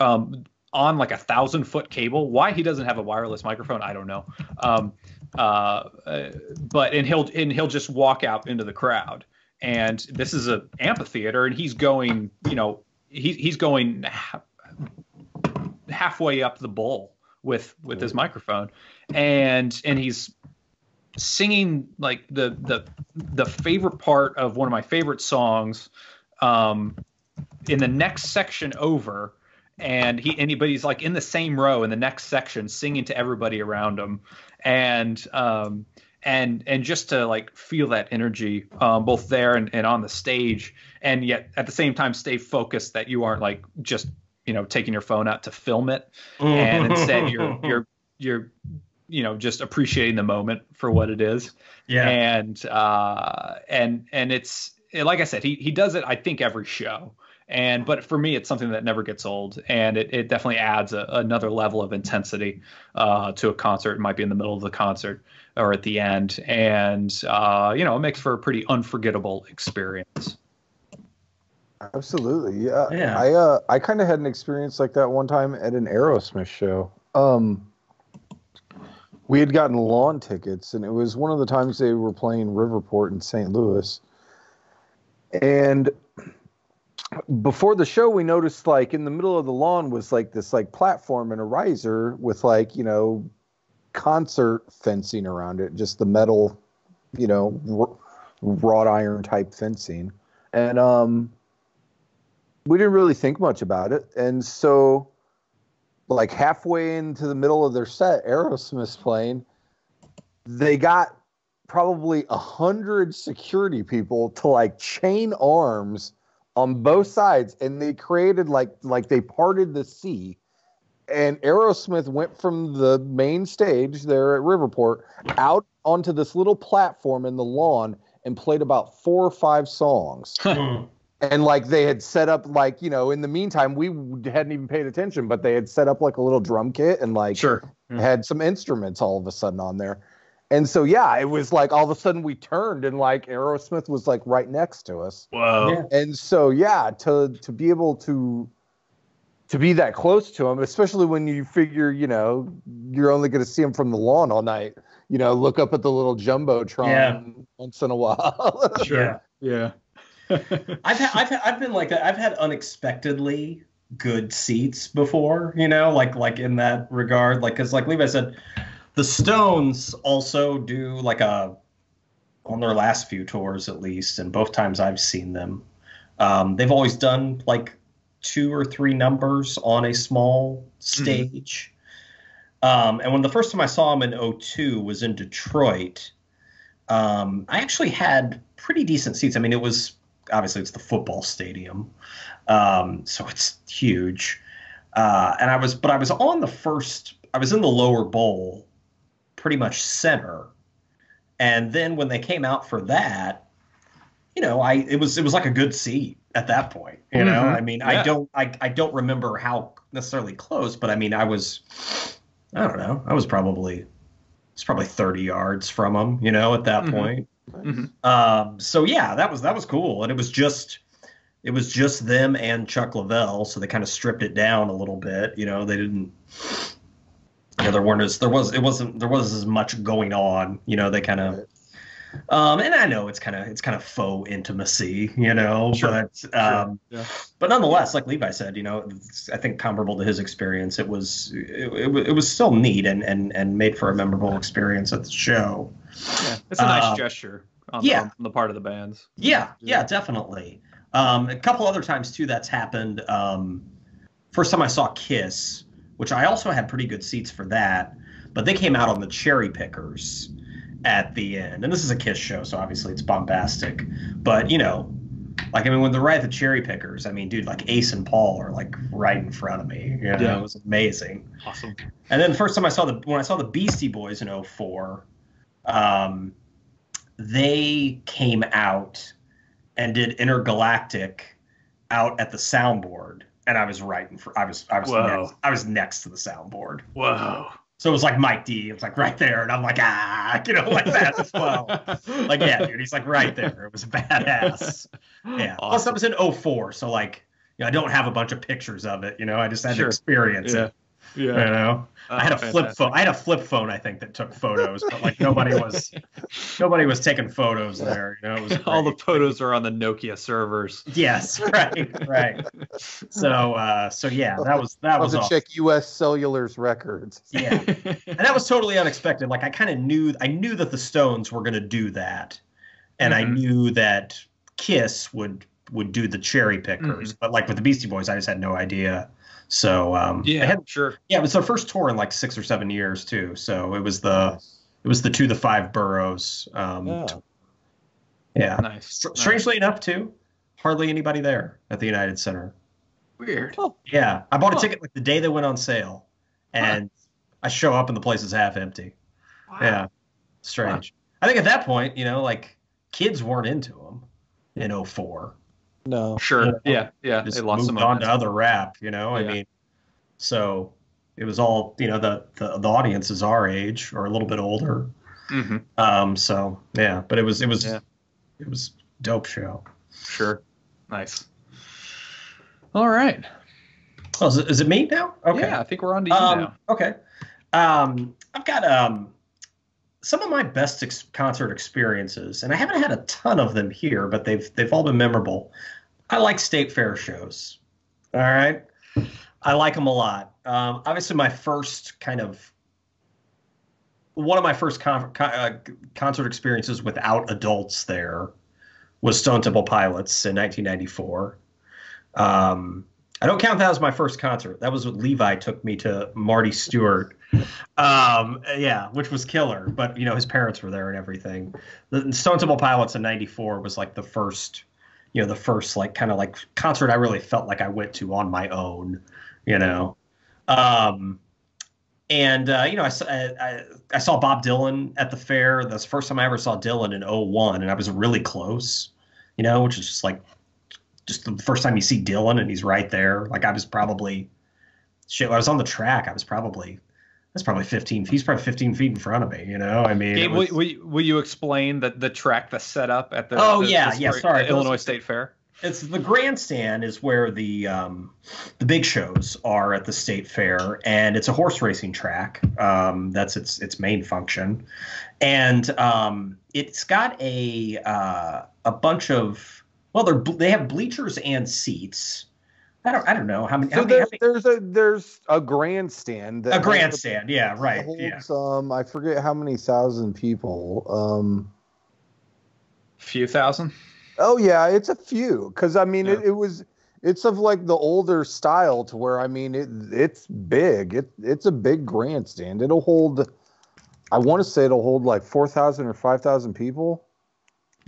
um, on like a thousand foot cable. Why he doesn't have a wireless microphone, I don't know. Um, uh, but and he'll and he'll just walk out into the crowd. And this is an amphitheater, and he's going, you know, he, he's going ha halfway up the bowl with with his microphone, and and he's singing like the the the favorite part of one of my favorite songs um in the next section over, and he anybody's like in the same row in the next section singing to everybody around him, and um and and just to like feel that energy um both there and, and on the stage, and yet at the same time stay focused that you aren't like just you know, taking your phone out to film it, and instead you're, you're, you're, you know, just appreciating the moment for what it is. Yeah. And, uh, and, and it's, it, like I said, he, he does it, I think, every show. And, but for me, it's something that never gets old, and it, it definitely adds a, another level of intensity, uh, to a concert. It might be in the middle of the concert or at the end. And, uh, you know, it makes for a pretty unforgettable experience. Absolutely, yeah. yeah. I uh, I kind of had an experience like that one time at an Aerosmith show. Um, we had gotten lawn tickets, and it was one of the times they were playing Riverport in Saint Louis. And before the show, we noticed like in the middle of the lawn was like this like platform and a riser with like you know concert fencing around it, just the metal, you know, wrought iron type fencing, and um. we didn't really think much about it. And so, like, halfway into the middle of their set, Aerosmith's playing, they got probably a hundred security people to, like, chain arms on both sides. And they created, like, like they parted the sea. And Aerosmith went from the main stage there at Riverport out onto this little platform in the lawn and played about four or five songs. And, like, they had set up, like, you know, in the meantime, we hadn't even paid attention, but they had set up, like, a little drum kit and, like, sure. mm. had some instruments all of a sudden on there. And so, yeah, it was, like, all of a sudden we turned and, like, Aerosmith was, like, right next to us. Wow. Yeah. And so, yeah, to to be able to to be that close to him, especially when you figure, you know, you're only going to see him from the lawn all night, you know, look up at the little Jumbotron yeah. once in a while. Sure. Yeah. yeah. I've had, I've had, I've been like that. I've had unexpectedly good seats before, you know, like like in that regard, like because like Levi said, the Stones also do like a on their last few tours at least, and both times I've seen them, um, they've always done like two or three numbers on a small stage. Mm-hmm. um, and when the first time I saw them in oh two was in Detroit, um, I actually had pretty decent seats. I mean, it was. Obviously, it's the football stadium, um, so it's huge. Uh, and I was, but I was on the first. I was in the lower bowl, pretty much center. And then when they came out for that, you know, I it was it was like a good seat at that point. You mm-hmm. know, I mean, yeah. I don't, I I don't remember how necessarily close, but I mean, I was, I don't know, I was probably, it's probably thirty yards from them. You know, at that mm-hmm. point. Mm-hmm. um, so yeah, that was that was cool, and it was just it was just them and Chuck Lavelle, so they kind of stripped it down a little bit. You know, they didn't. You know, there weren't as there was it wasn't there wasn't as much going on. You know, they kind of Um, and I know it's kind of it's kind of faux intimacy, you know, sure. but um, sure. yeah. but nonetheless, like Levi said, you know, I think comparable to his experience, it was it, it, it was still neat and, and and made for a memorable experience at the show. Yeah, it's a nice uh, gesture on, yeah. on the part of the bands. Yeah, yeah, yeah definitely. Um, a couple other times too that's happened. Um, first time I saw Kiss, which I also had pretty good seats for that, but they came out on the cherry pickers at the end, and this is a Kiss show, so obviously it's bombastic, but you know, like, I mean, when the ride the cherry pickers, I mean, dude, like Ace and Paul are like right in front of me, you know? Yeah, it was amazing, awesome. And then the first time I saw the when I saw the Beastie Boys in oh four, um, they came out and did Intergalactic out at the soundboard, and I was right in front. I was I was next, I was next to the soundboard. Whoa. So it was like Mike D. It was like right there. And I'm like, ah, you know, like that as well. Like, yeah, dude, he's like right there. It was badass. Yeah. Awesome. Plus, I was in oh four. So, like, you know, I don't have a bunch of pictures of it. You know, I just had sure. to experience yeah. it. Yeah. You know, oh, I had a fantastic. flip phone. I had a flip phone, I think, that took photos, but like nobody was nobody was taking photos there. You know, it was all the photos are on the Nokia servers. Yes. Right. Right. So, uh, so yeah, that was that I'll was awesome. Check U S Cellular's records. Yeah, and that was totally unexpected. Like, I kind of knew, I knew that the Stones were going to do that, and mm-hmm. I knew that Kiss would would do the cherry pickers, mm-hmm. but like with the Beastie Boys, I just had no idea. So um, yeah, had, sure. Yeah, it was their first tour in like six or seven years too. So it was the nice. it was the two the five boroughs. Um, yeah. yeah. Nice. Str- nice. Strangely enough, too, hardly anybody there at the United Center. Weird. Oh. Yeah, I bought a oh. ticket like the day they went on sale, and wow. I show up and the place is half empty. Wow. Yeah, strange. Wow. I think at that point, you know, like kids weren't into them in oh four. No, sure, you know, yeah, yeah. Just they lost moved on to other rap, you know. Yeah. I mean, so it was all, you know, the, the the audience is our age or a little bit older. Mm-hmm. Um, so yeah, but it was it was yeah. it was dope show. Sure, nice. All right. Oh, is it, is it me now? Okay, yeah, I think we're on to you um, now. Okay, um, I've got um. some of my best ex- concert experiences, and I haven't had a ton of them here, but they've they've all been memorable. I like state fair shows. All right, I like them a lot. Um, obviously, my first kind of one of my first con- con- uh, concert experiences without adults there was Stone Temple Pilots in nineteen ninety-four. Um, I don't count that as my first concert. That was what Levi took me to Marty Stewart. Um, yeah, which was killer. But, you know, his parents were there and everything. The Stone Temple Pilots in ninety-four was like the first, you know, the first like kind of like concert I really felt like I went to on my own, you know. Um, and, uh, you know, I, I, I saw Bob Dylan at the fair. That's the first time I ever saw Dylan in oh one. And I was really close, you know, which is just like. Just the first time you see Dylan and he's right there. Like I was probably, shit, I was on the track. I was probably, that's probably fifteen. He's probably fifteen feet in front of me. You know, I mean, Gabe, was, will, you, will you explain that the track, the setup at the, oh, the, yeah, the, yeah, sorry, the those, Illinois State Fair? It's the grandstand is where the um, the big shows are at the state fair, and it's a horse racing track. Um, that's its its main function, and um, it's got a uh, a bunch of. Well, they're they have bleachers and seats. I don't I don't know how many. So how there's, many, there's a there's a grandstand. That a grandstand, holds, yeah, right. Holds, yeah. Um, I forget how many thousand people. Um, a few thousand. Oh yeah, it's a few. Because I mean, yeah. it, it was it's of like the older style to where I mean it it's big. It it's a big grandstand. It'll hold. I want to say it'll hold like four thousand or five thousand people.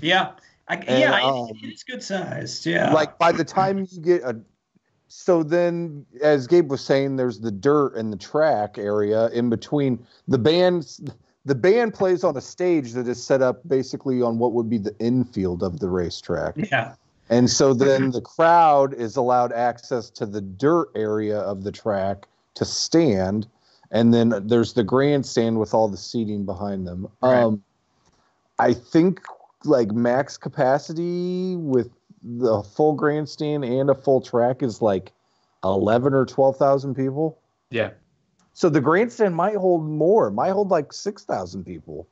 Yeah. I, and, yeah, um, it's good sized. Yeah, like by the time you get a, so then as Gabe was saying, there's the dirt and the track area in between. The bands, the band plays on a stage that is set up basically on what would be the infield of the racetrack. Yeah, and so then the crowd is allowed access to the dirt area of the track to stand, and then there's the grandstand with all the seating behind them. Right. Um, I think. Like max capacity with the full grandstand and a full track is like eleven or twelve thousand people. Yeah. So the grandstand might hold more. Might hold like six thousand people.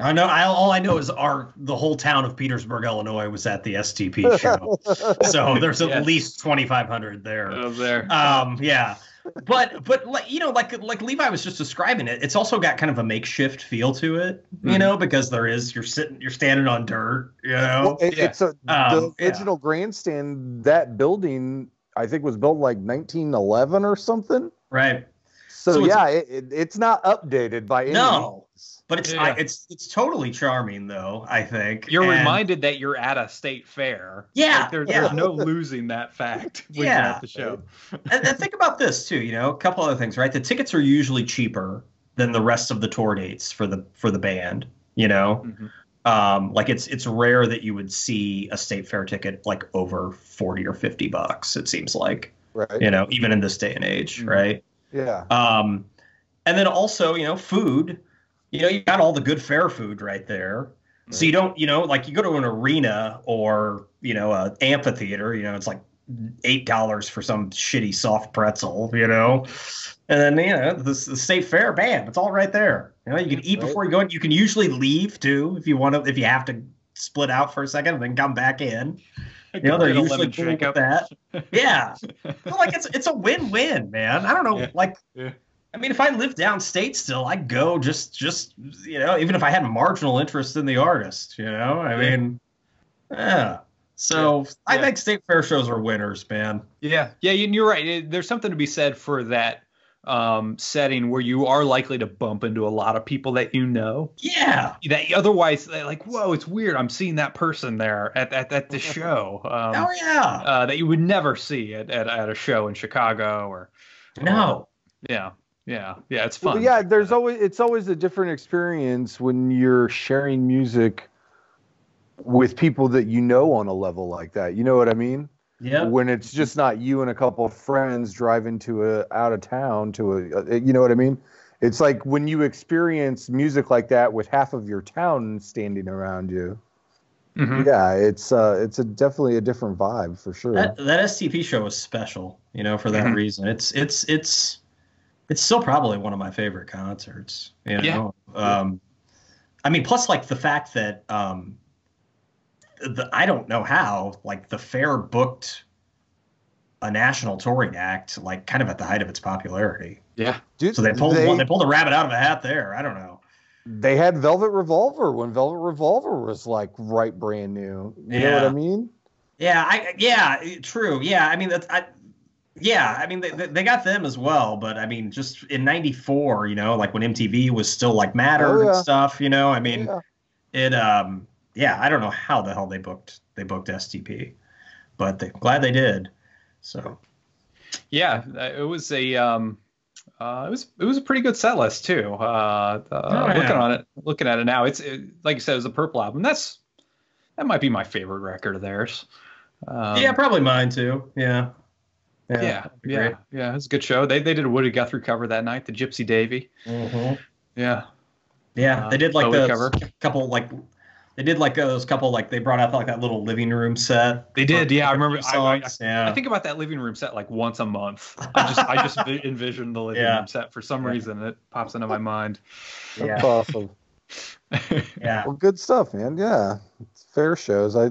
I know. I, all I know is our the whole town of Petersburg, Illinois, was at the S T P show. So there's at yes. least twenty-five hundred there. Oh, there. Um, yeah. But but like you know, like like Levi was just describing it, it's also got kind of a makeshift feel to it, you mm. know, because there is you're sitting you're standing on dirt, you know. Well, it, yeah. It's a um, the original yeah. grandstand. That building, I think, was built like nineteen eleven or something. Right. So, so yeah, it's, it, it's not updated by any no. means. But it's yeah. I, it's it's totally charming, though, I think. You're and, reminded that you're at a state fair. Yeah, like there, yeah. There's no losing that fact when yeah. you're at the show. And, and think about this, too, you know, a couple other things, right? The tickets are usually cheaper than the rest of the tour dates for the for the band, you know? Mm-hmm. Um, like, it's it's rare that you would see a state fair ticket, like, over forty or fifty bucks, it seems like. Right. You know, even in this day and age, mm-hmm. right? Yeah. Um, and then also, you know, food. You know, you got all the good fair food right there. Right. So you don't, you know, like you go to an arena or, you know, an amphitheater, you know, it's like eight dollars for some shitty soft pretzel, you know. And then, you know, the, the state fair, bam, it's all right there. You know, you can eat right. before you go in. You can usually leave, too, if you want to, if you have to split out for a second and then come back in. You know, they're usually cool with that. Yeah. But like, it's, it's a win-win, man. I don't know, yeah. like... Yeah. I mean, if I lived downstate still, I'd go just, just you know, even if I had marginal interest in the artist, you know? I mean, yeah. So yeah. I yeah. think state fair shows are winners, man. Yeah. Yeah, you're right. There's something to be said for that um, setting where you are likely to bump into a lot of people that you know. Yeah. That otherwise, like, whoa, it's weird. I'm seeing that person there at at, at the show. Um, oh, yeah. Uh, that you would never see at, at, at a show in Chicago or. No. Or, yeah. Yeah, yeah, it's fun. Well, yeah, there's always it's always a different experience when you're sharing music with people that you know on a level like that. You know what I mean? Yeah. When it's just not you and a couple of friends driving to a out of town to a, you know what I mean? It's like when you experience music like that with half of your town standing around you. Mm-hmm. Yeah, it's uh, it's a definitely a different vibe for sure. That, that S T P show is special, you know, for that mm-hmm. reason. It's it's it's. It's still probably one of my favorite concerts, you know? Yeah. Um, I mean, plus, like, the fact that um, the, I don't know how, like, the fair booked a national touring act, like, kind of at the height of its popularity. Yeah. Dude, so they pulled, they, they pulled a rabbit out of a hat there. I don't know. They had Velvet Revolver when Velvet Revolver was, like, right brand new. You yeah. know what I mean? Yeah, I, yeah, true. Yeah, I mean, that's... I, Yeah, I mean, they they got them as well, but, I mean, just in ninety-four, you know, like when M T V was still, like, Matter oh, yeah. and stuff, you know, I mean, yeah. it, um, yeah, I don't know how the hell they booked, they booked S T P, but they glad they did, so. Yeah, it was a, um, uh, it was, it was a pretty good set list, too, uh, uh oh, yeah. looking on it, looking at it now, it's, it, like you said, it was a Purple album, that's, that might be my favorite record of theirs. Um, yeah, probably mine, too, yeah. Yeah, yeah, yeah, yeah. It was a good show. They they did a Woody Guthrie cover that night, the Gypsy Davy. Mm-hmm. Yeah, yeah. Uh, they did like the cover. couple like they did like those couple like they brought out like that little living room set. They did. Yeah, I remember. I, I, yeah. I think about that living room set like once a month. I just I just envisioned the living yeah. room set for some yeah. reason. It pops into my mind. Yeah. That's awesome. yeah. Well, good stuff, man. Yeah, it's fair shows. I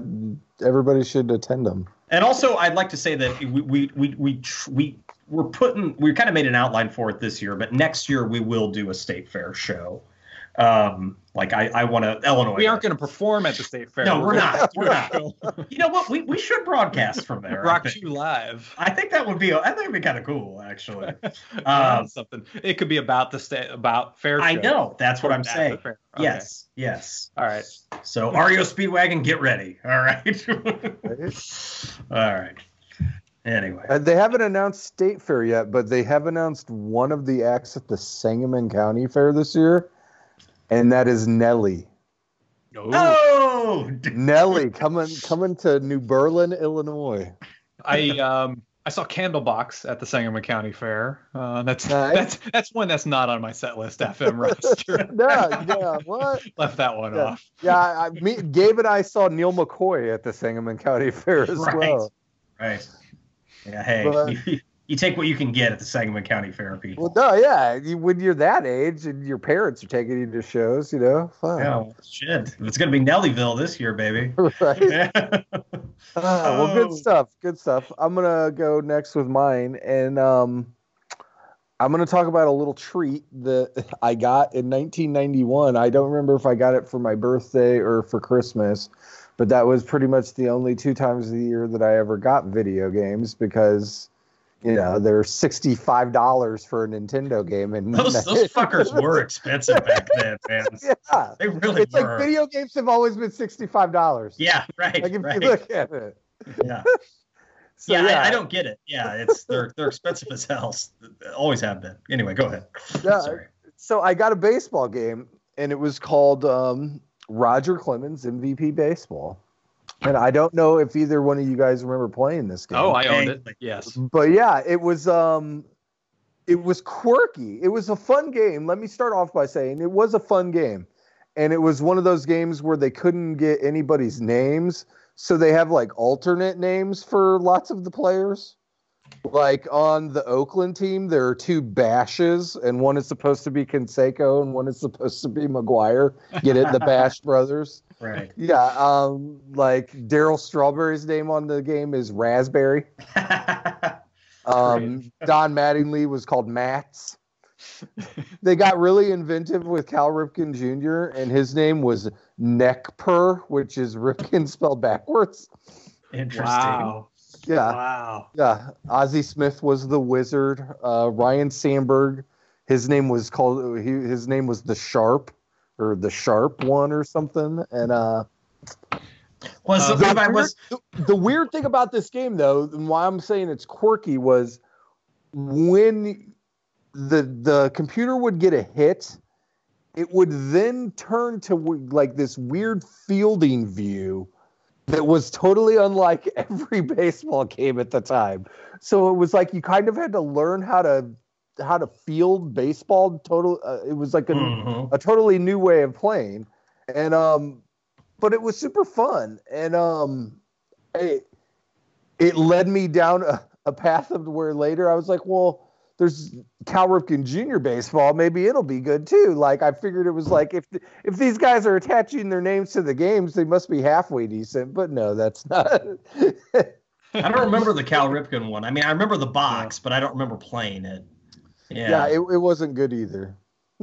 everybody should attend them. And also, I'd like to say that we we we we we we're putting we kind of made an outline for it this year, but next year we will do a state fair show. Um, like I, I want to Illinois. We aren't going to perform at the state fair. No, we're not. We're not. You know what? We we should broadcast from there. Rock you live. I think that would be. I think it'd be kind of cool, actually. Um, something. It could be about the state about fair. I show. know. That's what I'm saying. Okay. Yes. Yes. All right. So, R E O Speedwagon, get ready. All right. All right. Anyway, uh, they haven't announced state fair yet, but they have announced one of the acts at the Sangamon County Fair this year. And that is Nelly. No. Oh, Nelly coming coming to New Berlin, Illinois. I um I saw Candlebox at the Sangamon County Fair. Uh, that's nice. that's that's one that's not on my set list F M roster. no, yeah, what? Left that one yeah. off. Yeah, I, me, Gabe and I saw Neil McCoy at the Sangamon County Fair as right. well. Right. Yeah. Hey. But, you take what you can get at the Sangamon County Fair, people. Well, no, yeah. You, when you're that age and your parents are taking you to shows, you know, fine. Yeah, well, shit. It's going to be Nellyville this year, baby. Right. uh, well, good stuff. Good stuff. I'm going to go next with mine. And um, I'm going to talk about a little treat that I got in nineteen ninety-one. I don't remember if I got it for my birthday or for Christmas. But that was pretty much the only two times of the year that I ever got video games because, you know, they're sixty-five dollars for a Nintendo game. And those, those fuckers were expensive back then, man. Yeah. They really it's were. It's like video games have always been sixty-five dollars. Yeah, right. Like if right. you look at it. Yeah. So, yeah, yeah. I, I don't get it. Yeah, it's they're they're expensive as hell. They always have been. Anyway, go ahead. Yeah. Sorry. So I got a baseball game, and it was called um, – Roger Clemens M V P Baseball. And I don't know if either one of you guys remember playing this game. Oh, I owned it. Yes. But yeah, it was um it was quirky. It was a fun game. Let me start off by saying it was a fun game. And it was one of those games where they couldn't get anybody's names, so they have like alternate names for lots of the players. Like on the Oakland team, there are two Bashes, and one is supposed to be Canseco, and one is supposed to be McGuire. Get it? The Bash brothers. Right. Yeah. Um, like Daryl Strawberry's name on the game is Raspberry. um, Don Mattingly was called Mats. They got really inventive with Cal Ripken Junior, and his name was Necper, which is Ripken spelled backwards. Interesting. Wow. Yeah. Wow. Yeah. Ozzie Smith was the wizard. Uh, Ryan Sandberg, his name was called. He, his name was the Sharp, or the Sharp One, or something. And uh, was uh, the, the, weird, was... the, the weird thing about this game, though, and why I'm saying it's quirky, was when the the computer would get a hit, it would then turn to like this weird fielding view. That was totally unlike every baseball game at the time. So it was like you kind of had to learn how to how to field baseball. Total, uh, it was like a, mm-hmm. a totally new way of playing, and um, but it was super fun, and um, it it led me down a, a path of where later I was like, well, there's Cal Ripken Junior baseball. Maybe it'll be good too. Like I figured it was like if th- if these guys are attaching their names to the games, they must be halfway decent. But no, that's not. I don't remember the Cal Ripken one. I mean, I remember the box, but I don't remember playing it. Yeah, yeah it, it wasn't good either.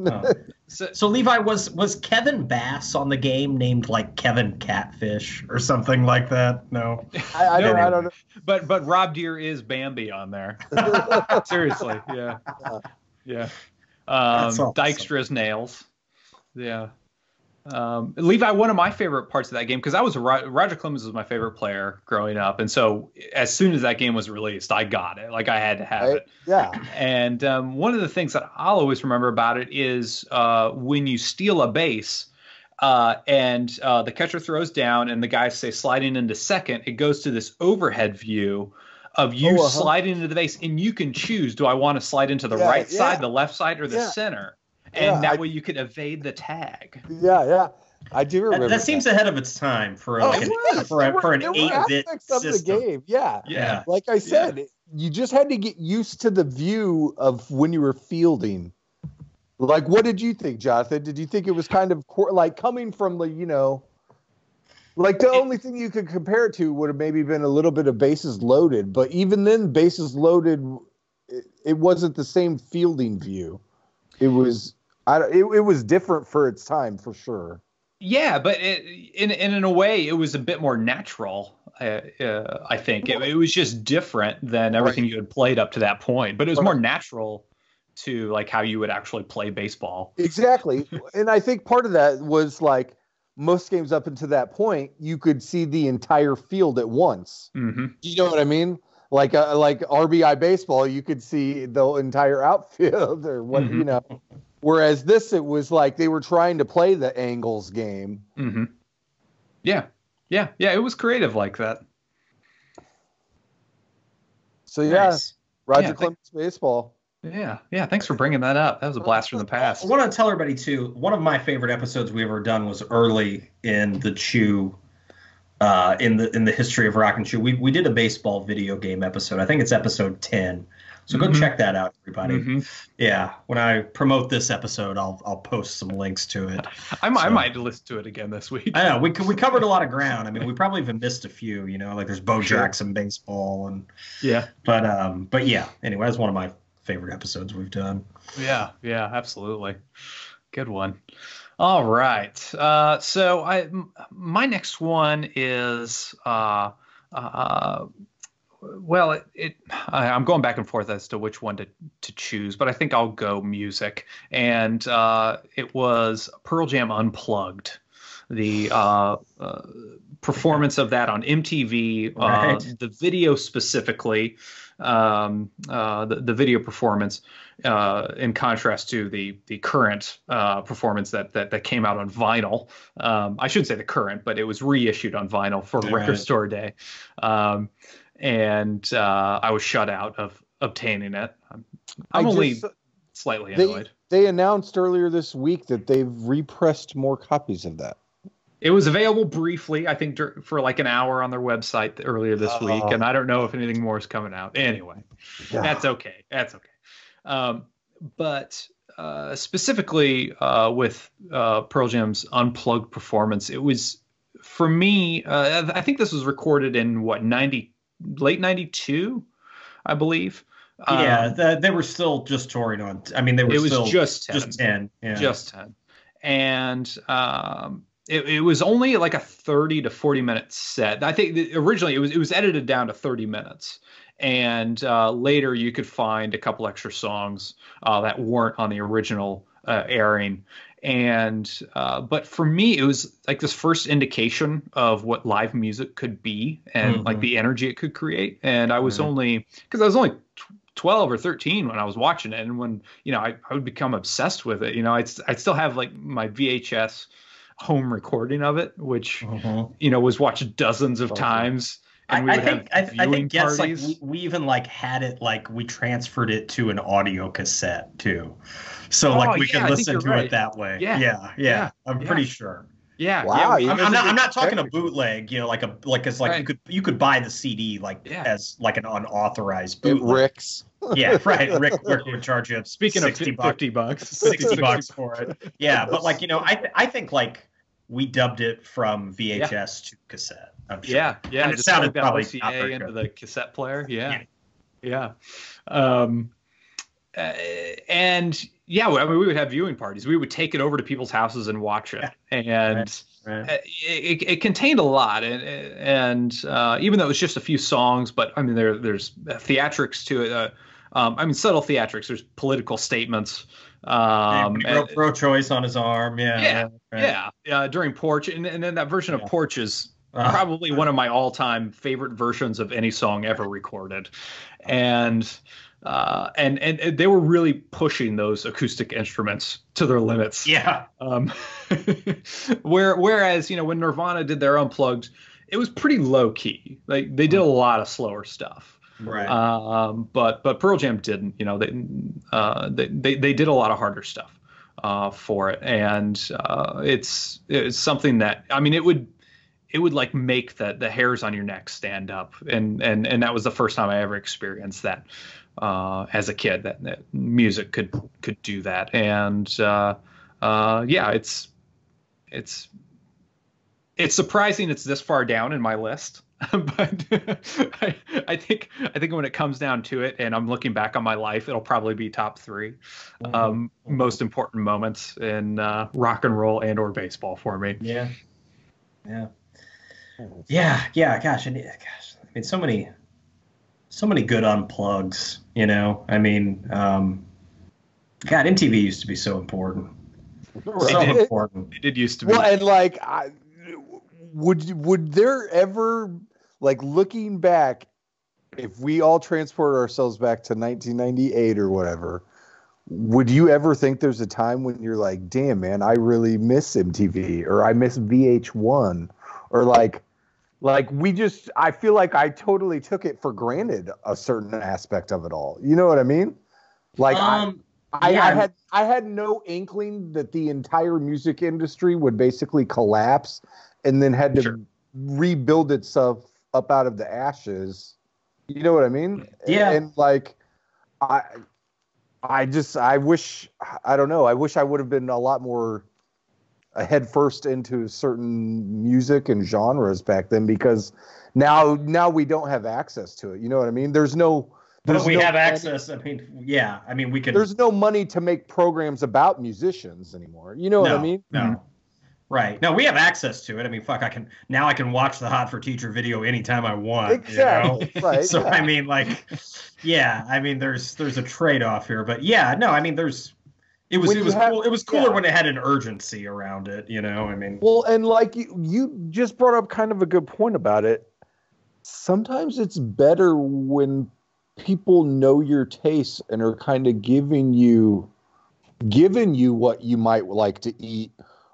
oh. so, so Levi, was was Kevin Bass on the game named like Kevin Catfish or something like that? No, I, I don't. Anyway. I don't know. But but Rob Deere is Bambi on there. Seriously, yeah, yeah. Um, Dykstra's nails. Yeah. Um, Levi, one of my favorite parts of that game, because I was a, Roger Clemens was my favorite player growing up, and so as soon as that game was released, I got it. Like I had to have right? it. Yeah. And um, one of the things that I'll always remember about it is uh, when you steal a base. Uh, and uh, the catcher throws down and the guys say sliding into second, it goes to this overhead view of you oh, uh-huh. sliding into the base, and you can choose, do I want to slide into the yeah, right yeah. side, the left side, or the yeah. center? And yeah, that I, way you could evade the tag. Yeah, yeah. I do remember. That, that, that. seems ahead of its time for, like oh, it an, for, a, were, for an eight-bit system. Of the game. Yeah. yeah. Like I said, yeah. you just had to get used to the view of when you were fielding. Like, what did you think, Jonathan? Did you think it was kind of, cor- like, coming from the, you know, like the it, only thing you could compare it to would have maybe been a little bit of bases loaded. But even then, bases loaded, it, it wasn't the same fielding view. It was... I, it, it was different for its time, for sure. Yeah, but it, in, in in a way, it was a bit more natural, uh, uh, I think. It, it was just different than everything right. you had played up to that point. But it was right. more natural to like how you would actually play baseball. Exactly. And I think part of that was like most games up until that point, you could see the entire field at once. Mm-hmm. You know what I mean? Like uh, like R B I baseball, you could see the entire outfield or what, mm-hmm. you know. Whereas this, it was like they were trying to play the angles game. Mm-hmm. Yeah, yeah, yeah. It was creative like that. So yeah, nice. Roger yeah, Clemens th- baseball. Yeah, yeah. Thanks for bringing that up. That was a blast from the past. I want to tell everybody too. One of my favorite episodes we ever done was early in the Chew, uh, in the in the history of Rock and Chew. We we did a baseball video game episode. I think it's episode ten. So mm-hmm. go check that out, everybody. Mm-hmm. Yeah, when I promote this episode, I'll I'll post some links to it. I, so, I might listen to it again this week. I know we we covered a lot of ground. I mean, we probably even missed a few. You know, like there's Bo sure. Jackson baseball and yeah. But um, but yeah. Anyway, that's one of my favorite episodes we've done. Yeah, yeah, absolutely. Good one. All right. Uh, so I m- my next one is. Uh, uh, Well, it, it, I'm going back and forth as to which one to, to choose, but I think I'll go music. And uh, it was Pearl Jam Unplugged, the uh, uh, performance of that on M T V, right. uh, the video specifically, um, uh, the, the video performance, uh, in contrast to the the current uh, performance that, that that came out on vinyl. Um, I shouldn't say the current, but it was reissued on vinyl for right. Record Store Day. Um And uh, I was shut out of obtaining it. I'm, I'm just, only slightly annoyed. They, they announced earlier this week that they've repressed more copies of that. It was available briefly, I think, for like an hour on their website earlier this uh, week. And I don't know if anything more is coming out. Anyway, yeah. that's okay. That's okay. Um, but uh, specifically uh, with uh, Pearl Jam's Unplugged performance, it was, for me, uh, I think this was recorded in, what, ninety-two? Late ninety-two, I believe. Yeah, um, the, they were still just touring on. I mean, they were. It was still just ten. Just ten. Yeah. Just ten. And um, it, it was only like a thirty to forty minute set. I think originally it was it was edited down to thirty minutes, and uh, later you could find a couple extra songs uh, that weren't on the original uh, airing. And uh, but for me, it was like this first indication of what live music could be and mm-hmm. like the energy it could create. And I was mm-hmm. only because I was only twelve or thirteen when I was watching it. And when, you know, I, I would become obsessed with it. You know, I'd, I'd still have like my V H S home recording of it, which, mm-hmm. you know, was watched dozens of times. And I, I think I, I think yes, like we, we even like had it like we transferred it to an audio cassette too, so oh, like we yeah, could listen to right. it that way. Yeah, yeah, yeah. yeah. I'm yeah. pretty sure. Yeah. Wow. Yeah. I'm, I'm not. I'm not talking a bootleg. You know, like a like it's like right. you could you could buy the C D like yeah. as like an unauthorized bootleg. Rick's. Yeah, right. Rick, Rick would charge you up. Speaking sixty of bucks, fifty bucks, sixty bucks for it. Yeah, but like you know, I th- I think like we dubbed it from V H S yeah. to cassette. Sure. Yeah, yeah. And it just sounded that probably O C A into the cassette player. Yeah, yeah. yeah. Um, uh, and yeah, I mean, we would have viewing parties. We would take it over to people's houses and watch it. And right. Right. It, it contained a lot, and and uh, even though it was just a few songs, but I mean, there there's theatrics to it. Uh, um, I mean, subtle theatrics. There's political statements. Um, yeah, pro-choice on his arm. Yeah, yeah, right. yeah. Uh, during Porch, and and then that version yeah. of Porch is. Uh, Probably one of my all-time favorite versions of any song ever recorded, and uh, and and they were really pushing those acoustic instruments to their limits. Yeah. Um, where whereas you know when Nirvana did their Unplugged, it was pretty low key. Like they did a lot of slower stuff. Right. Um, but but Pearl Jam didn't. You know they uh, they, they they did a lot of harder stuff uh, for it, and uh, it's it's something that I mean it would. It would like make the, the hairs on your neck stand up. And, and, and that was the first time I ever experienced that uh, as a kid, that, that music could, could do that. And uh, uh, yeah, it's, it's, it's surprising it's this far down in my list, but I, I think, I think when it comes down to it and I'm looking back on my life, it'll probably be top three mm-hmm. um, most important moments in uh, rock and roll and or baseball for me. Yeah. Yeah. Yeah, yeah, gosh, and gosh, I mean, so many, so many good unplugs, you know. I mean, um, God, M T V used to be so important. Right. So it, important. It did used to be. Well, and like, I, would would there ever, like, looking back, if we all transport ourselves back to nineteen ninety-eight or whatever, would you ever think there's a time when you're like, damn, man, I really miss M T V or I miss V H one or like. Like, we just, I feel like I totally took it for granted, a certain aspect of it all. You know what I mean? Like, um, I, yeah. I, I had I had no inkling that the entire music industry would basically collapse and then had to sure. rebuild itself up out of the ashes. You know what I mean? Yeah. And, and like, I I just I wish I don't know I wish I would have been a lot more head first into certain music and genres back then, because now now we don't have access to it. You know what I mean? There's no there's but we no have money. access. I mean, yeah. I mean, we can. There's no money to make programs about musicians anymore. You know no, what I mean? No. Mm-hmm. Right. No, we have access to it. I mean, fuck, I can now I can watch the Hot for Teacher video anytime I want. Exactly. You know? Right. So yeah. I mean, like, yeah, I mean, there's there's a trade off here, but yeah, no, I mean, there's it was when it was have, cool. It was cooler yeah. when it had an urgency around it. You know, I mean. Well, and like you, you just brought up kind of a good point about it. Sometimes it's better when people know your tastes and are kind of giving you giving you what you might like to eat.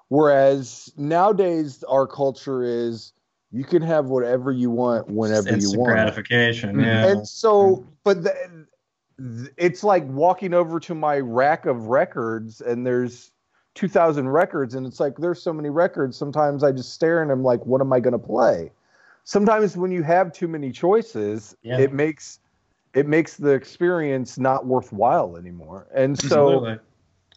Whereas nowadays our culture is you can have whatever you want whenever it's you want. Gratification, yeah. And so, but the, it's like walking over to my rack of records and there's two thousand records, and it's like there's so many records. Sometimes I just stare and I'm like, what am I going to play? Sometimes when you have too many choices, yeah. it makes it makes the experience not worthwhile anymore. And so. Absolutely.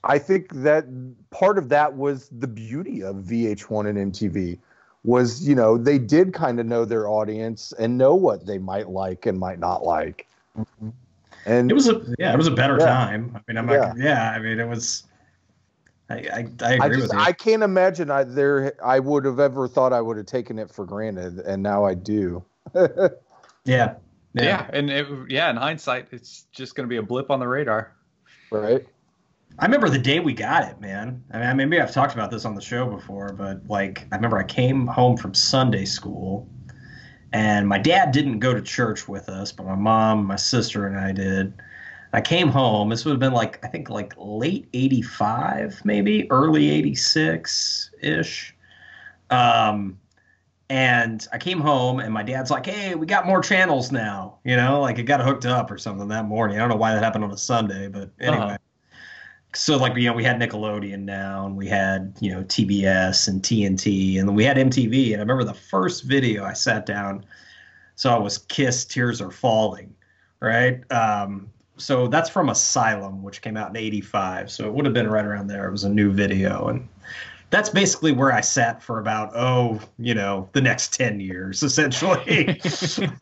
I think that part of that was the beauty of V H one and M T V was, you know, they did kind of know their audience and know what they might like and might not like. Mm-hmm. And it was a, yeah, it was a better yeah. time. I mean, I'm yeah. Not, yeah, I mean, it was, I, I, I agree I just, with you. I can't imagine I there, I would have ever thought I would have taken it for granted. And now I do. yeah. yeah. Yeah. And it, yeah, in hindsight, it's just going to be a blip on the radar. Right. I remember the day we got it, man. I mean, maybe I've talked about this on the show before, but like, I remember I came home from Sunday school, and my dad didn't go to church with us, but my mom, my sister, and I did. I came home. This would have been like, I think, like late eighty-five, maybe early eighty-six ish. Um, and I came home, and my dad's like, "Hey, we got more channels now." You know, like it got hooked up or something that morning. I don't know why that happened on a Sunday, but anyway. Uh-huh. So, like, you know, we had Nickelodeon now, and we had, you know, T B S and T N T, and then we had M T V. And I remember the first video I sat down, so it was Kiss, Tears Are Falling, right? Um, so that's from Asylum, which came out in eighty-five. So it would have been right around there. It was a new video. And that's basically where I sat for about, oh, you know, the next ten years, essentially.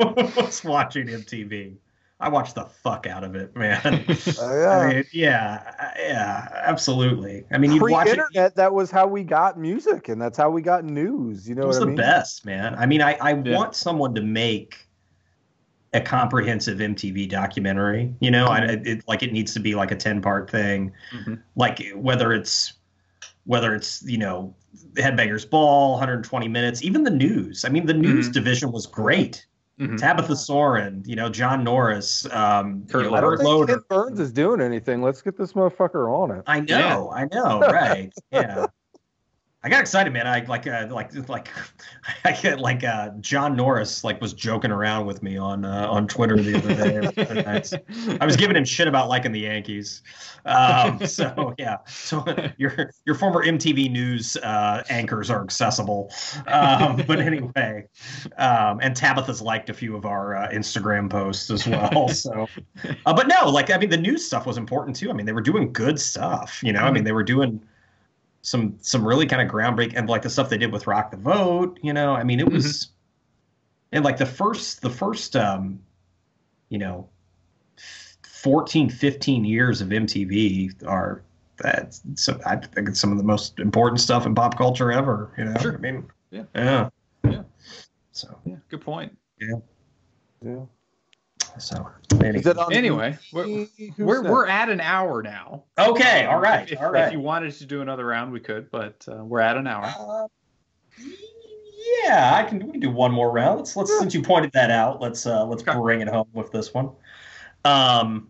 I was watching M T V. I watched the fuck out of it, man. Oh, yeah. I mean, yeah, yeah, absolutely. I mean, you watch it. That was how we got music, and that's how we got news. You know, it was what I mean? The best, man. I mean, I, I yeah. want someone to make a comprehensive M T V documentary. You know, I it, like it needs to be like a ten-part thing, mm-hmm. like whether it's whether it's you know Headbangers Ball, one hundred twenty minutes, even the news. I mean, the news mm-hmm. division was great. Mm-hmm. Tabitha Soren, you know, John Norris, um, Kurt you know, I don't Loader. think Sid Burns is doing anything. Let's get this motherfucker on it. I know, yeah. I know, right? Yeah, I got excited, man. I like, uh, like, like, I get like uh, John Norris like was joking around with me on uh, on Twitter the other day. I was giving him shit about liking the Yankees. Um, so yeah, so your your former M T V News uh, anchors are accessible. Um, but anyway, um, and Tabitha's liked a few of our uh, Instagram posts as well. So, uh, but no, like I mean, the news stuff was important too. I mean, they were doing good stuff. You know, I mean, they were doing some some really kind of groundbreaking, and like the stuff they did with Rock the Vote. You know, I mean, it was, mm-hmm. and like the first the first um, you know. fourteen, fifteen years of M T V are that so I think it's some of the most important stuff in pop culture ever. You know, sure. I mean, yeah, yeah, yeah. So, yeah, good point. Yeah, yeah. So, anyway, anyway we're we're, we're at an hour now. Okay, all right, if, all right. If you wanted to do another round, we could, but uh, we're at an hour. Uh, yeah, I can. We can do one more round. Let's let's yeah. since you pointed that out, let's uh, let's okay. bring it home with this one. Um,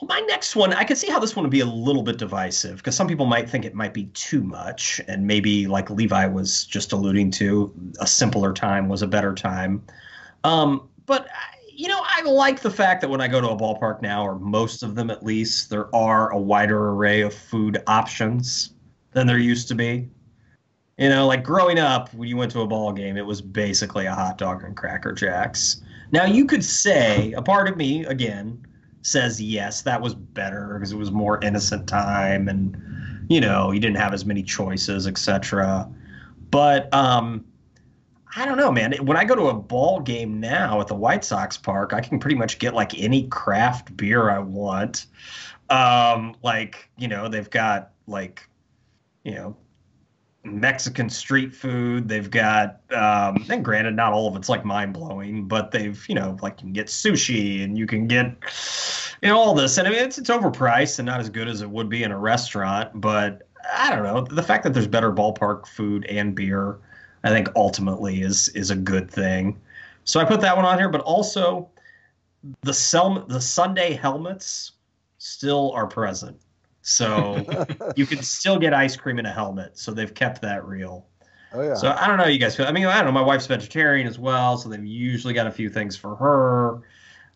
well, my next one, I can see how this one would be a little bit divisive because some people might think it might be too much, and maybe like Levi was just alluding to, a simpler time was a better time. Um, but you know, I like the fact that when I go to a ballpark now, or most of them at least, there are a wider array of food options than there used to be. You know, like growing up, when you went to a ball game, it was basically a hot dog and Cracker Jacks. Now, you could say, a part of me, again, says yes, that was better because it was more innocent time and, you know, you didn't have as many choices, et cetera. But um, I don't know, man. When I go to a ball game now at the White Sox Park, I can pretty much get like any craft beer I want. Um, like, you know, they've got like, you know, Mexican street food. They've got, um, and granted, not all of it's like mind blowing, but they've, you know, like you can get sushi and you can get, you know, all this. And I mean, it's, it's overpriced and not as good as it would be in a restaurant, but I don't know. The fact that there's better ballpark food and beer, I think ultimately is, is a good thing. So I put that one on here, but also the sel- the Sunday helmets still are present. So you can still get ice cream in a helmet. So they've kept that real. Oh, yeah. So I don't know how you guys feel. I mean, I don't know. My wife's vegetarian as well. So they've usually got a few things for her.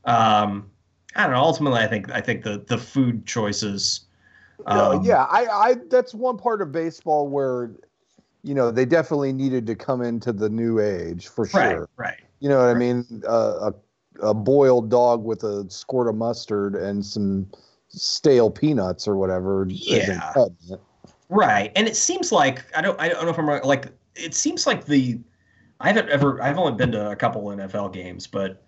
Um, I don't know. Ultimately, I think I think the, the food choices. Um, yeah, yeah I, I that's one part of baseball where, you know, they definitely needed to come into the new age for sure. Right, right. You know what right. I mean? Uh, a, a boiled dog with a squirt of mustard and some stale peanuts or whatever. Yeah. Right. And it seems like, I don't, I don't know if I'm right. Like, it seems like the, I haven't ever, I've only been to a couple N F L games, but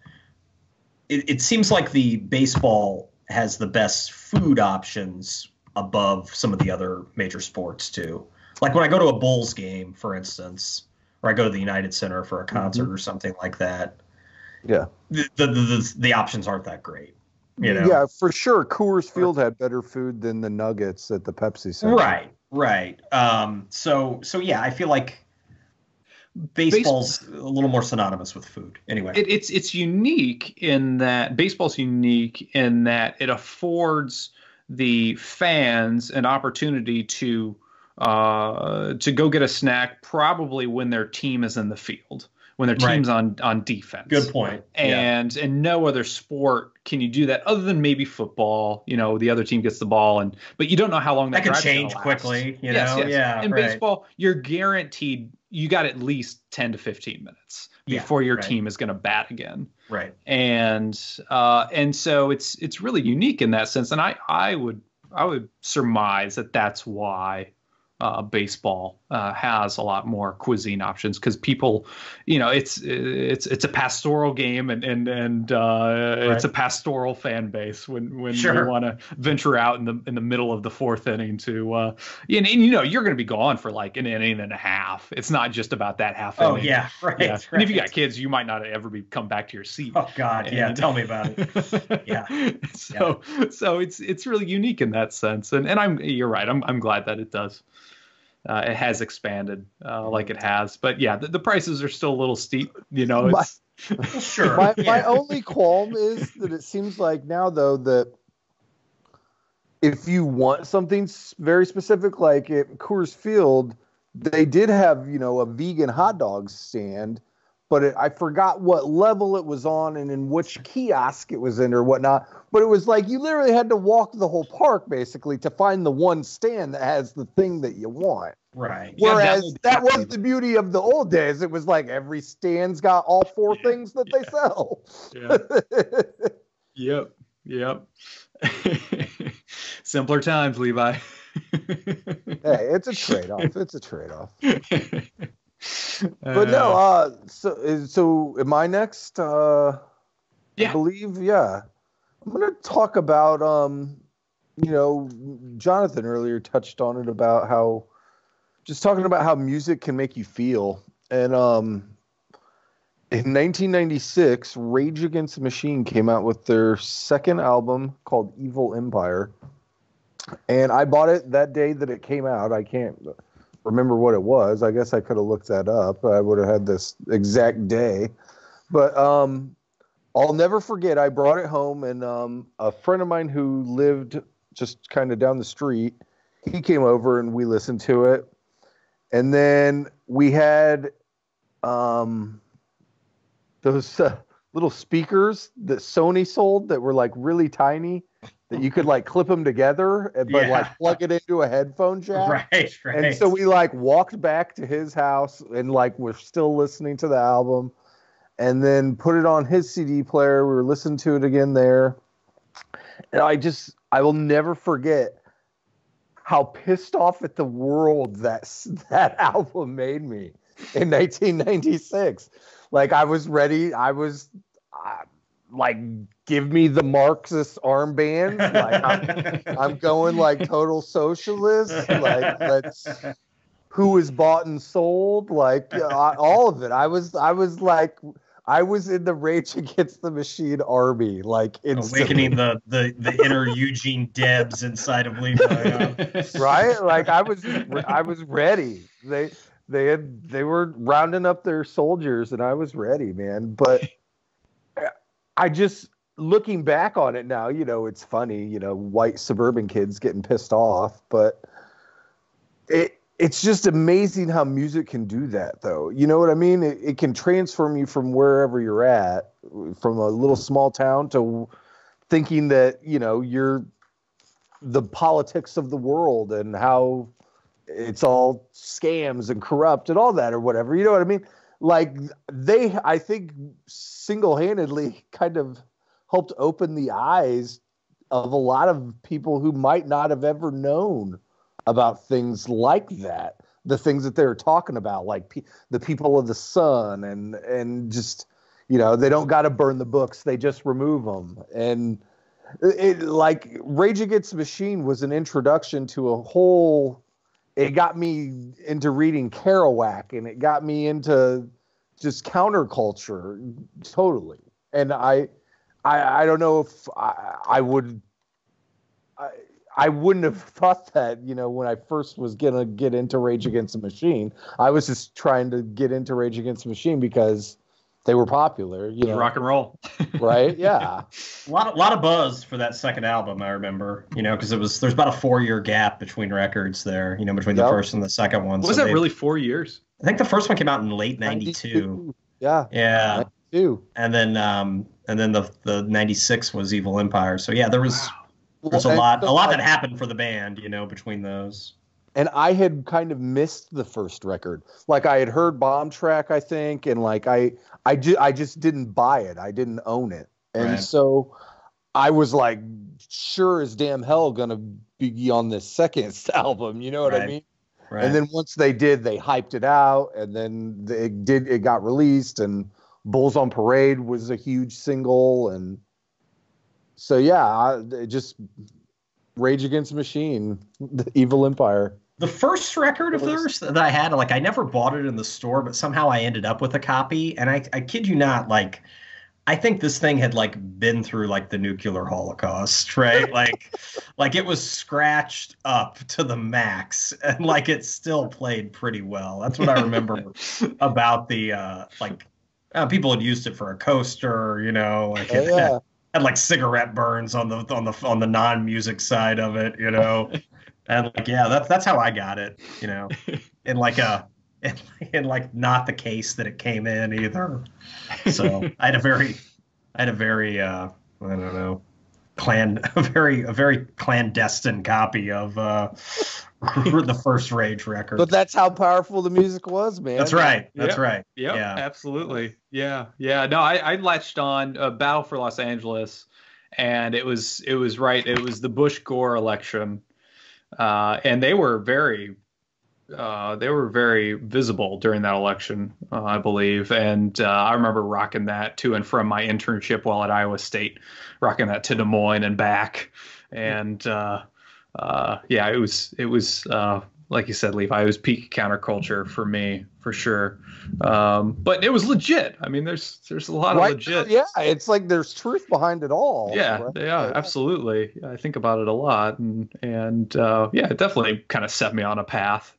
it, it seems like the baseball has the best food options above some of the other major sports too. Like when I go to a Bulls game, for instance, or I go to the United Center for a concert mm-hmm. or something like that. Yeah. The, the, the, the options aren't that great. You know? Yeah, for sure. Coors Field had better food than the Nuggets at the Pepsi Center. Right, right. Um, so, so yeah, I feel like baseball's Base- a little more synonymous with food. Anyway, it, it's it's unique in that baseball's unique in that it affords the fans an opportunity to uh, to go get a snack, probably when their team is in the field. When their team's right. on, on defense. Good point. And yeah. and no other sport can you do that other than maybe football. You know, the other team gets the ball, and but you don't know how long that, that can change quickly. You yes, know, yes. yeah. In right. baseball, you're guaranteed you got at least ten to fifteen minutes before yeah, your right. team is going to bat again. Right. And uh, and so it's it's really unique in that sense. And I I would I would surmise that that's why. Uh, baseball uh, has a lot more cuisine options because people, you know, it's it's it's a pastoral game and and and uh, right. it's a pastoral fan base when when sure. you want to venture out in the in the middle of the fourth inning to uh, and, and you know you're going to be gone for like an inning and a half. It's not just about that half inning. Oh yeah, right. Yeah. right. And if you got kids, you might not ever be come back to your seat. Oh God, and, yeah. Tell me about it. yeah. So yeah. so it's it's really unique in that sense, and and I'm you're right. I'm I'm glad that it does. Uh, it has expanded uh, like it has. But, yeah, the, the prices are still a little steep. You know, it's... My, sure. My, yeah. my only qualm is that it seems like now, though, that if you want something very specific, like at Coors Field, they did have, you know, a vegan hot dog stand. But it, I forgot what level it was on and in which kiosk it was in or whatnot. But it was like you literally had to walk the whole park, basically, to find the one stand that has the thing that you want. Right. Whereas yeah, that, that was the beauty of the old days. It was like every stand's got all four yeah, things that yeah, they sell. Yeah. yep. Yep. Simpler times, Levi. Hey, it's a trade-off. It's a trade-off. But no, uh, so so am I next? Uh, yeah. I believe, yeah. I'm going to talk about, um, you know, Jonathan earlier touched on it about how, just talking about how music can make you feel. And um, in nineteen ninety-six, Rage Against the Machine came out with their second album called Evil Empire. And I bought it that day that it came out. I can't remember what it was. I guess I could have looked that up. I would have had this exact day. But um, I'll never forget, I brought it home, and um, a friend of mine who lived just kind of down the street, he came over and we listened to it. And then we had um, those uh, little speakers that Sony sold that were like really tiny. That you could like clip them together, but yeah. like plug it into a headphone jack. Right, right. And so we like walked back to his house and like we're still listening to the album and then put it on his C D player. We were listening to it again there. And I just, I will never forget how pissed off at the world that that album made me in nineteen ninety-six. Like, I was ready. I was uh, like, give me the Marxist armbands. Like, I'm, I'm going like total socialist. Like, let's, who is bought and sold? Like, I, all of it. I was, I was like, I was in the Rage Against the Machine army, like instantly. Awakening the, the, the inner Eugene Debs inside of Levi. Right? Like, I was, I was ready. They, they had, they were rounding up their soldiers, and I was ready, man. But I just, looking back on it now, you know, it's funny, you know, white suburban kids getting pissed off, but it, it's just amazing how music can do that, though. You know what I mean? It, it can transform you from wherever you're at, from a little small town to thinking that, you know, you're the politics of the world and how it's all scams and corrupt and all that or whatever. You know what I mean? Like, they, I think, single-handedly kind of helped open the eyes of a lot of people who might not have ever known about things like that, the things that they were talking about, like pe- the people of the sun, and and just, you know, they don't got to burn the books, they just remove them. And it, like, Rage Against the Machine was an introduction to a whole, it got me into reading Kerouac, and it got me into just counterculture totally. And I, I, I don't know if I, I would, I, I wouldn't have thought that, you know, when I first was going to get into Rage Against the Machine. I was just trying to get into Rage Against the Machine because they were popular, you know. Rock and roll. Right? Yeah. A lot, lot of buzz for that second album, I remember, you know, because it was, there's about a four-year gap between records there, you know, between yep. the first and the second one. Was so that really four years? I think the first one came out in late ninety-two. Yeah. Yeah. ninety-two. And then um, and then the, the ninety-six was Evil Empire. So, yeah, there was... Wow. There's a lot, a lot that happened for the band, you know, between those. And I had kind of missed the first record. Like, I had heard Bomb Track, I think, and like I, I, ju- I just didn't buy it. I didn't own it, and right. so I was like, sure as damn hell gonna be on this second album. You know what right. I mean? Right. And then once they did, they hyped it out, and then it did. It got released, and Bulls on Parade was a huge single, and. So, yeah, I, just Rage Against the Machine, the Evil Empire. The first record of theirs that I had, like, I never bought it in the store, but somehow I ended up with a copy. And I, I kid you not, like, I think this thing had, like, been through, like, the nuclear holocaust, right? Like, like it was scratched up to the max, and, like, it still played pretty well. That's what I remember about the, uh, like, uh, people had used it for a coaster, you know, like it, oh, yeah. had like cigarette burns on the on the on the non-music side of it, you know, and like yeah, that's that's how I got it, you know, in like a in, in like not the case that it came in either. So I had a very, I had a very uh, I don't know, clan a very a very clandestine copy of uh, the first Rage record. But that's how powerful the music was, man. That's right. That's yep. right. Yep. Yeah, absolutely. Yeah, yeah. No, I, I latched on uh, Battle for Los Angeles, and it was it was right. It was the Bush Gore election, uh, and they were very uh, they were very visible during that election, uh, I believe. And uh, I remember rocking that to and from my internship while at Iowa State, rocking that to Des Moines and back, and uh, uh, yeah, it was it was. Uh, Like you said, Levi, it was peak counterculture for me, for sure. Um, but it was legit. I mean, there's there's a lot right. of legit. Yeah, it's like there's truth behind it all. Yeah, right? yeah, absolutely. I think about it a lot. And, and uh, yeah, it definitely kind of set me on a path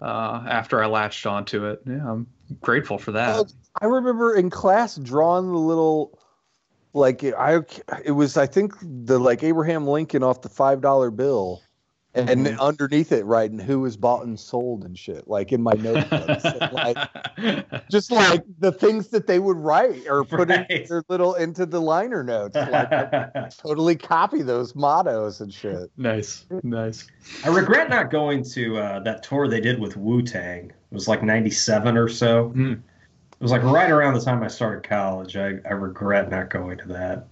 uh, after I latched onto it. Yeah, I'm grateful for that. Well, I remember in class drawing the little, like, I it was, I think, the like Abraham Lincoln off the five dollar bill. And mm-hmm. underneath it, writing who is bought and sold and shit, like in my notebooks, like just like the things that they would write or put right. in their little into the liner notes. Like, totally copy those mottos and shit. Nice, nice. I regret not going to uh, that tour they did with Wu-Tang. It was like ninety-seven or so. Mm. It was like right around the time I started college. I, I regret not going to that.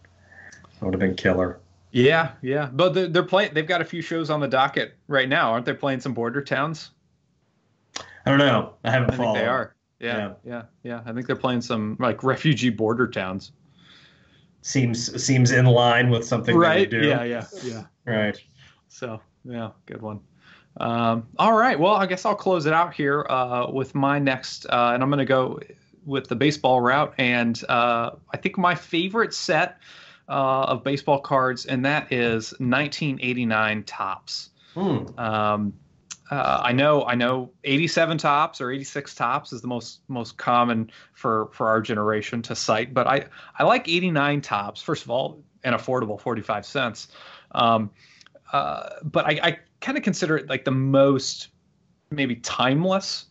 That would have been killer. Yeah, yeah. But they're, they're playing. They've got a few shows on the docket right now, aren't they? Playing some border towns. I don't know. I haven't. I followed. think they are. Yeah, yeah, yeah, yeah. I think they're playing some like refugee border towns. Seems seems in line with something right? that we do. Yeah, yeah, yeah. Right. So yeah, good one. Um, all right. Well, I guess I'll close it out here uh, with my next, uh, and I'm going to go with the baseball route. And uh, I think my favorite set uh, of baseball cards, and that is nineteen eighty-nine Topps. Mm. Um, uh, I know, I know, eighty-seven Topps or eighty-six Topps is the most most common for for our generation to cite, but I I like eighty-nine Topps. First of all, an affordable forty-five cents. Um, uh, but I. I kind of consider it like the most maybe timeless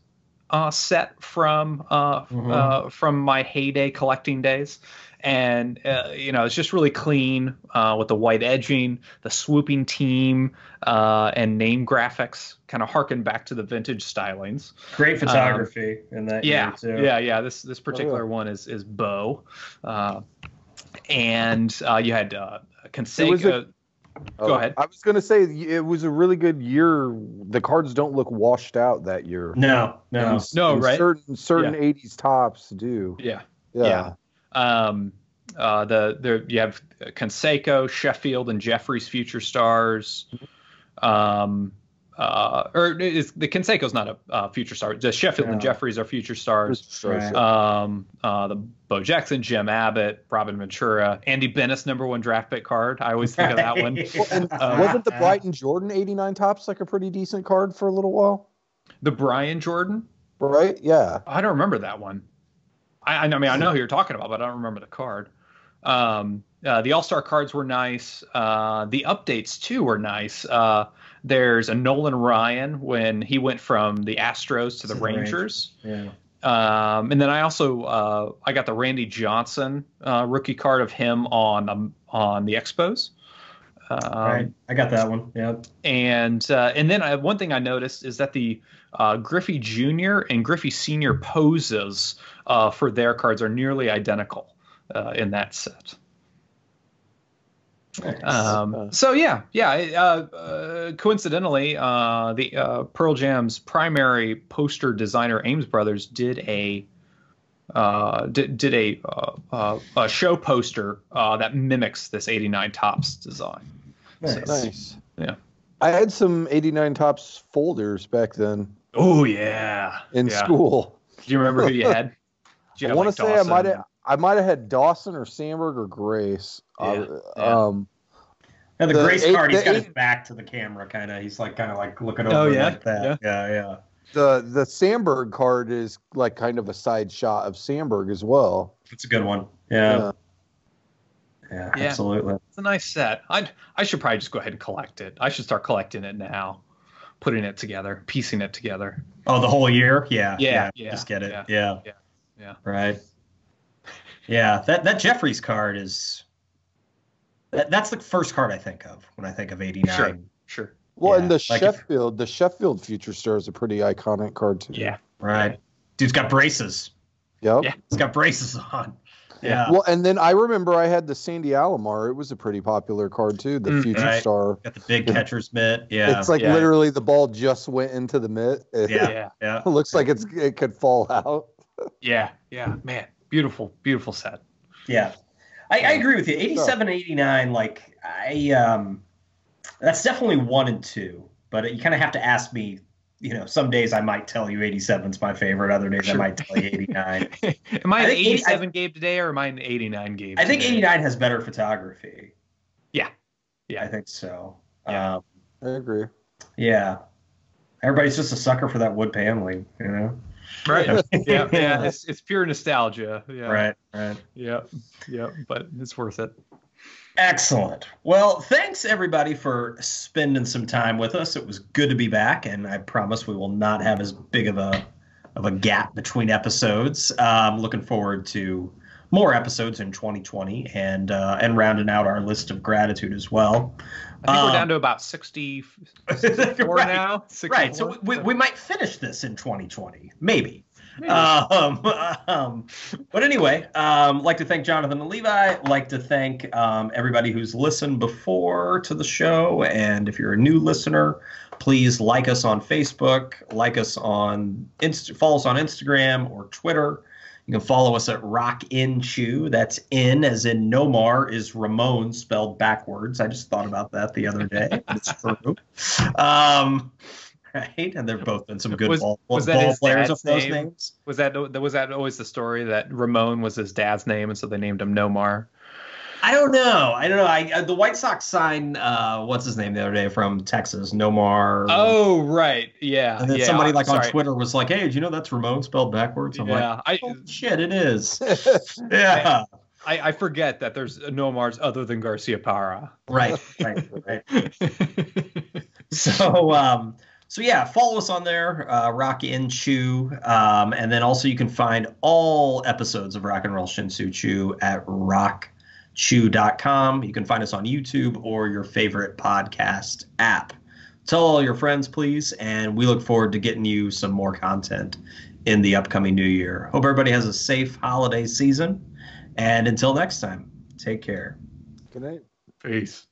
uh, set from uh, mm-hmm. uh, from my heyday collecting days. And, uh, you know, it's just really clean uh, with the white edging, the swooping team uh, and name graphics kind of harken back to the vintage stylings. Great photography um, in that. Yeah, year too. yeah, yeah. This this particular oh. one is, is Bo. Uh, and uh, you had uh, Canseco. Go ahead. I was going to say it was a really good year. The cards don't look washed out that year. No, no, and, no. And right. Certain certain yeah. eighties Topps do. Yeah, yeah. yeah. Um, uh, the there you have Canseco, Sheffield, and Jeffries future stars. Um, uh, or is the Canseco's not a uh, future star? The Sheffield yeah. and Jeffries are future stars. Right. Um, uh, the Bo Jackson, Jim Abbott, Robin Ventura, Andy Bennis, number one draft pick card. I always think of that one. Well, and um, wasn't the Brian Jordan eighty-nine Topps like a pretty decent card for a little while? The Brian Jordan, right? Yeah, I don't remember that one. I, I mean, I know who you're talking about, but I don't remember the card. Um, uh, the All-Star cards were nice. Uh, the updates too were nice. Uh, there's a Nolan Ryan when he went from the Astros to the, the Rangers. Rangers. Yeah. Um, and then I also uh, I got the Randy Johnson uh, rookie card of him on um, on the Expos. Um, right, I got that one. Yeah. And uh, and then I, one thing I noticed is that the uh, Griffey Junior and Griffey Senior poses uh, for their cards are nearly identical uh, in that set. Nice. Um, so yeah, yeah. Uh, uh, coincidentally, uh, the uh, Pearl Jam's primary poster designer, Ames Brothers, did a uh, did, did a, uh, uh, a show poster uh, that mimics this eighty-nine Topps design. Nice. So, nice. Yeah, I had some eighty-nine Topps folders back then. Oh yeah, in yeah. school. Do you remember who you had? You I want like, to say Dawson? I might have. I might have had Dawson or Sandberg or Grace. Yeah, uh, yeah. Um, now the, the Grace eight, card, he's got eight, his back to the camera, kind of. He's like, kind of like looking over oh, yeah, like that. Yeah, yeah. yeah. The the Sandberg card is like kind of a side shot of Sandberg as well. It's a good one. Yeah. Yeah, yeah, yeah. Absolutely. It's a nice set. I I should probably just go ahead and collect it. I should start collecting it now, putting it together, piecing it together. Oh, the whole year? Yeah. Yeah. yeah, yeah just get it. Yeah. Yeah. yeah, yeah. Right. Yeah, that, that Jeffries card is that, that's the first card I think of when I think of eighty-nine. Sure, sure. Well, yeah, and the like Sheffield, if, the Sheffield Future Star is a pretty iconic card too. Yeah, right. Dude's got braces. Yep. Yeah, he's got braces on. Yeah. Well, and then I remember I had the Sandy Alomar. It was a pretty popular card too. The mm, Future right. Star got the big catcher's mitt. Yeah, it's like yeah. literally the ball just went into the mitt. Yeah, yeah. yeah. It looks like it's it could fall out. Yeah, yeah, man. Beautiful, beautiful set. Yeah, I, I agree with you. eighty-seven, eighty-nine, like I, um, that's definitely one and two. But it, you kind of have to ask me. You know, some days I might tell you eighty-seven's my favorite. Other days sure. I might tell you eighty-nine. Am I an eighty-seven I, game today, or am I an eighty-nine game? I think today? eighty-nine has better photography. Yeah, yeah, I think so. Yeah. Um, I agree. Yeah, everybody's just a sucker for that wood paneling, you know. Right. yeah, yeah. It's it's pure nostalgia. Yeah. Right. Right. Yeah. Yeah. But it's worth it. Excellent. Well, thanks everybody for spending some time with us. It was good to be back, and I promise we will not have as big of a of a gap between episodes. Um, looking forward to more episodes in twenty twenty, and uh, and rounding out our list of gratitude as well. I think um, we're down to about sixty-four right, now. sixty-four. Right, so we, we might finish this in twenty twenty, maybe. Um, um, but anyway, um, like to thank Jonathan and Levi. Like to thank um, everybody who's listened before to the show. And if you're a new listener, please like us on Facebook, like us on Insta, follow us on Instagram or Twitter. You can follow us at Rockin' Chew. That's N as in Nomar is Ramon spelled backwards. I just thought about that the other day. It's true. Um, right, and there've both been some good was, ball, was ball, ball players of those name? names. Was that was that always the story that Ramon was his dad's name, and so they named him Nomar? I don't know. I don't know. I, uh, the White Sox signed, uh, what's his name the other day from Texas, Nomar. Oh, right. Yeah. And then yeah, somebody I'm like sorry. on Twitter was like, hey, did you know that's Ramon spelled backwards? I'm yeah, like, oh, I, shit, it is. yeah. I, I forget that there's Nomars other than Garcia Parra. Right, right, right. so, um, so yeah, follow us on there, uh, Rock In Chew. Um, and then also you can find all episodes of Rock and Roll Shinsu Chew at Rock. chew dot com. You can find us on YouTube or your favorite podcast app. Tell all your friends, please, and we look forward to getting you some more content in the upcoming new year. Hope everybody has a safe holiday season, and until next time, take care. Good night. Peace.